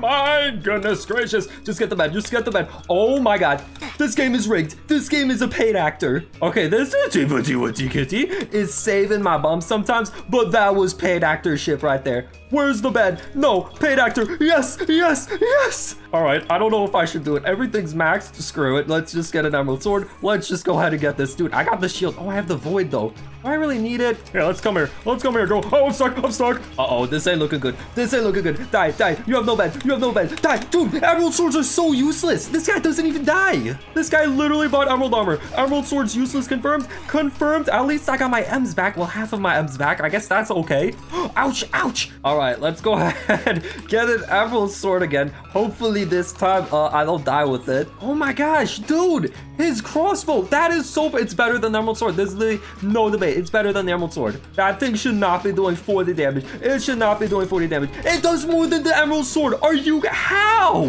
My goodness gracious. Just get the bed. Just get the bed. Oh my God. This game is rigged. This game is a paid actor. Okay, this kitty is saving my bum sometimes, but that was paid actorship right there. Where's the bed? No, paid actor. Yes, yes, yes. All right, I don't know if I should do it. Everything's maxed. Screw it. Let's just get an emerald sword. Let's just go ahead and get this. Dude, I got the shield. Oh, I have the void though. Do I really need it? Yeah, let's come here. Let's come here, girl. Oh, I'm stuck. I'm stuck. Uh-oh, this ain't looking good. This ain't looking good. Die, die. You have no bed. You have no bed. Die. Dude, emerald swords are so useless. This guy doesn't even die. This guy literally bought emerald armor. Emerald swords useless. Confirmed. Confirmed. At least I got my M's back. Well, half of my M's back. I guess that's okay. Ouch, ouch. All right, let's go ahead. Get an emerald sword again. Hopefully this time I don't die with it. Oh my gosh, dude. His crossbow. That is so... It's better than the emerald sword. There's literally no debate. It's better than the emerald sword. That thing should not be doing 40 damage. It should not be doing 40 damage. It does more than the emerald sword. Are you... How?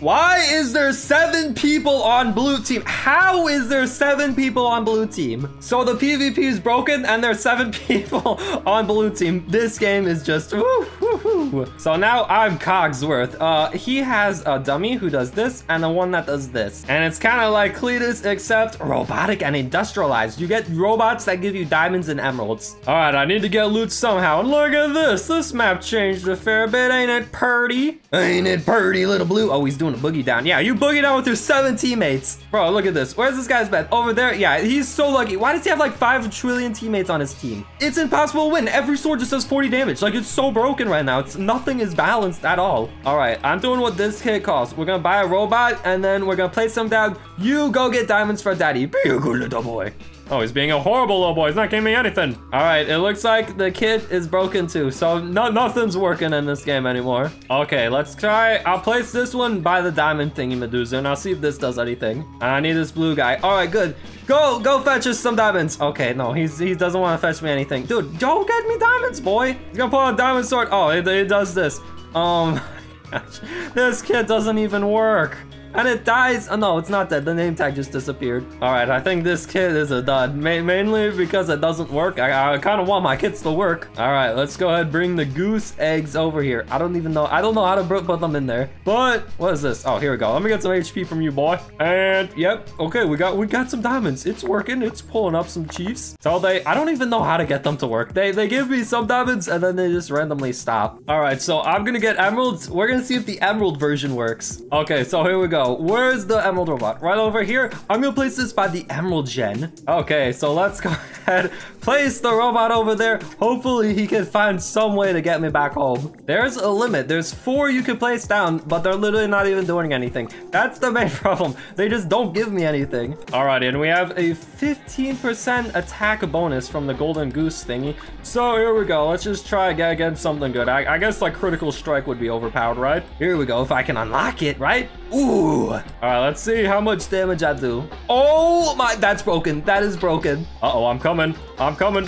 Why is there 7 people on blue team? How is there 7 people on blue team? So the PvP is broken and there's 7 people on blue team. This game is just... Woo, woo. Woohoo! So now I'm Cogsworth. He has a dummy who does this and the one that does this. And it's kind of like Cletus, except robotic and industrialized. You get robots that give you diamonds and emeralds. All right, I need to get loot somehow. And look at this. This map changed a fair bit. Ain't it purty? Ain't it purty, little blue? Oh, he's doing a boogie down. Yeah, you boogie down with your 7 teammates. Bro, look at this. Where's this guy's bed? Over there. Yeah, he's so lucky. Why does he have like 5 trillion teammates on his team? It's impossible to win. Every sword just does 40 damage. Like, it's so broken right now. It's nothing is balanced at all. All right, I'm doing what this kid calls. We're gonna buy a robot and then we're gonna place him down. You go get diamonds for daddy. Be a good little boy. Oh, he's being a horrible little boy. He's not giving me anything. All right, it looks like the kid is broken too. So nothing's working in this game anymore. Okay, let's try. I'll place this one by the diamond thingy Medusa, and I'll see if this does anything. I need this blue guy. All right, good. Go fetch us some diamonds. Okay, no, he doesn't want to fetch me anything. Dude, go get me diamonds, boy. He's gonna pull out a diamond sword. Oh, it does this. Gosh, this kid doesn't even work. And it dies. Oh, no, it's not dead. The name tag just disappeared. All right, I think this kid is a dud. Mainly because it doesn't work. I kind of want my kids to work. All right, let's go ahead and bring the goose eggs over here. I don't even know. I don't know how to put them in there. But what is this? Oh, here we go. Let me get some HP from you, boy. And yep. Okay, we got some diamonds. It's working. It's pulling up some chiefs. So I don't even know how to get them to work. They give me some diamonds and then they just randomly stop. All right, so I'm going to get emeralds. We're going to see if the emerald version works. Okay, so here we go. Where's the emerald robot? Right over here. I'm gonna place this by the emerald gen. Okay, so let's go ahead, place the robot over there. Hopefully he can find some way to get me back home. There's a limit. There's 4 you can place down, but they're literally not even doing anything. That's the main problem. They just don't give me anything. All right, and we have a 15% attack bonus from the golden goose thingy. So here we go. Let's just try again something good. I guess like critical strike would be overpowered, right? Here we go. If I can unlock it, right? Ooh. All right, let's see how much damage I do. Oh my, that's broken. That is broken. Uh-oh, I'm coming.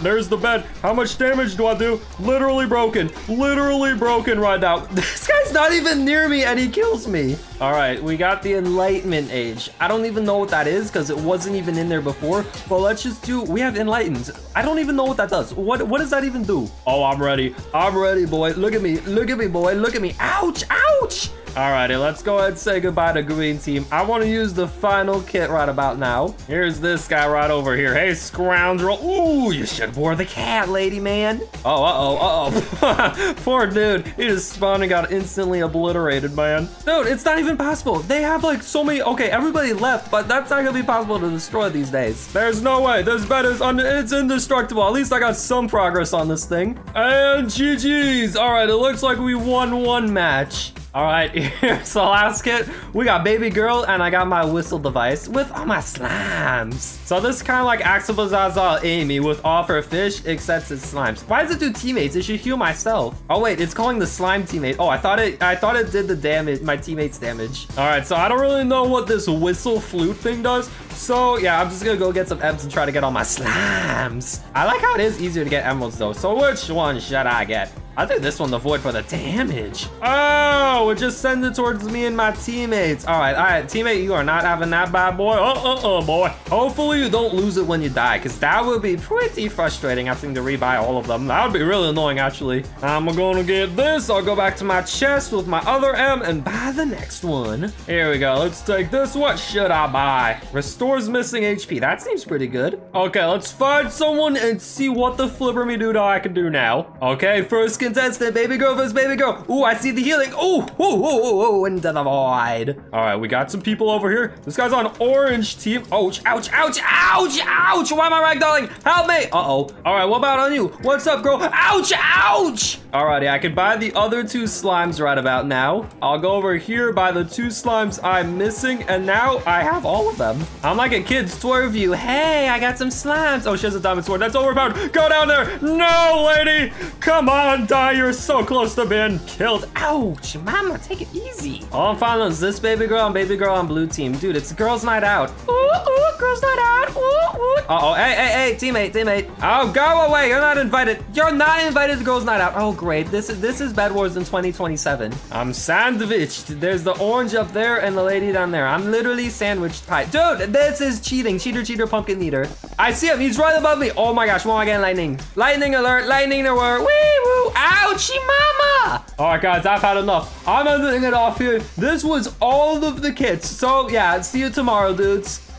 There's the bed. How much damage do I do? Literally broken right now. This guy's not even near me and he kills me. All right, we got the enlightenment age. I don't even know what that is because it wasn't even in there before, but let's just do, we have enlightened. I don't even know what that does. What does that even do? Oh, I'm ready, boy. Look at me, boy. Look at me. Ouch, ouch. All righty, let's go ahead and say goodbye to green team. I want to use the final kit right about now. Here's this guy right over here. Hey, scoundrel. Ooh, you should have wore the cat, lady man. Oh, uh-oh. Poor dude. He just spawned and got instantly obliterated, man. Dude, it's not even possible. They have like so many. Okay, everybody left, but that's not going to be possible to destroy these days. There's no way. This bed is it's indestructible. At least I got some progress on this thing. And GG's. All right, it looks like we won one match. All right, here's the last kit. We got baby girl and I got my whistle device with all my slimes. So this is kind of like Axolotl Amy with all her fish except it's slimes. Why does it do teammates? It should heal myself. Oh wait, it's calling the slime teammate. Oh, I thought it did the damage, my teammates damage. All right, so I don't really know what this whistle flute thing does. So yeah, I'm just gonna go get some ems and try to get all my slimes. I like how it is easier to get emeralds though. So which one should I get? I think this one, the void for the damage. Oh, it just sends it towards me and my teammates. All right, teammate, you are not having that bad boy. Boy. Hopefully you don't lose it when you die, because that would be pretty frustrating having to rebuy all of them. That would be really annoying, actually. I'm gonna get this. I'll go back to my chest with my other M and buy the next one. Here we go. Let's take this. What should I buy? Restores missing HP. That seems pretty good. Okay, let's find someone and see what the flipper me dude I can do now. Okay, first contestant, baby girl versus baby girl. Ooh, I see the healing. Oh, whoa, into the void. All right, we got some people over here. This guy's on orange team. Ouch. Why am I ragdolling? Help me. Uh-oh. All right, what about on you? What's up, girl? Ouch. All righty, I can buy the other 2 slimes right about now. I'll go over here, buy the 2 slimes I'm missing, and now I have all of them. I'm like a kid's toy review. Hey, I got some slimes. Oh, she has a diamond sword. That's overpowered. Go down there. No, lady. Come on, die, you're so close to being killed. Ouch, mama, take it easy. All I'm following is this baby girl and blue team. Dude, it's girls night out. Ooh, cross that out. Uh-oh, hey, teammate. Oh, go away, you're not invited. You're not invited to girls' night out. Oh, great, this is Bed Wars in 2027. I'm sandwiched. There's the orange up there and the lady down there. I'm literally sandwiched pie. Dude, this is cheating. Cheater, pumpkin eater. I see him, he's right above me. Oh my gosh, what am I getting? Lightning. Lightning alert, lightning alert. Wee-woo, ouchie mama. All right, guys, I've had enough. I'm ending it off here. This was all of the kits. So yeah, see you tomorrow, dudes.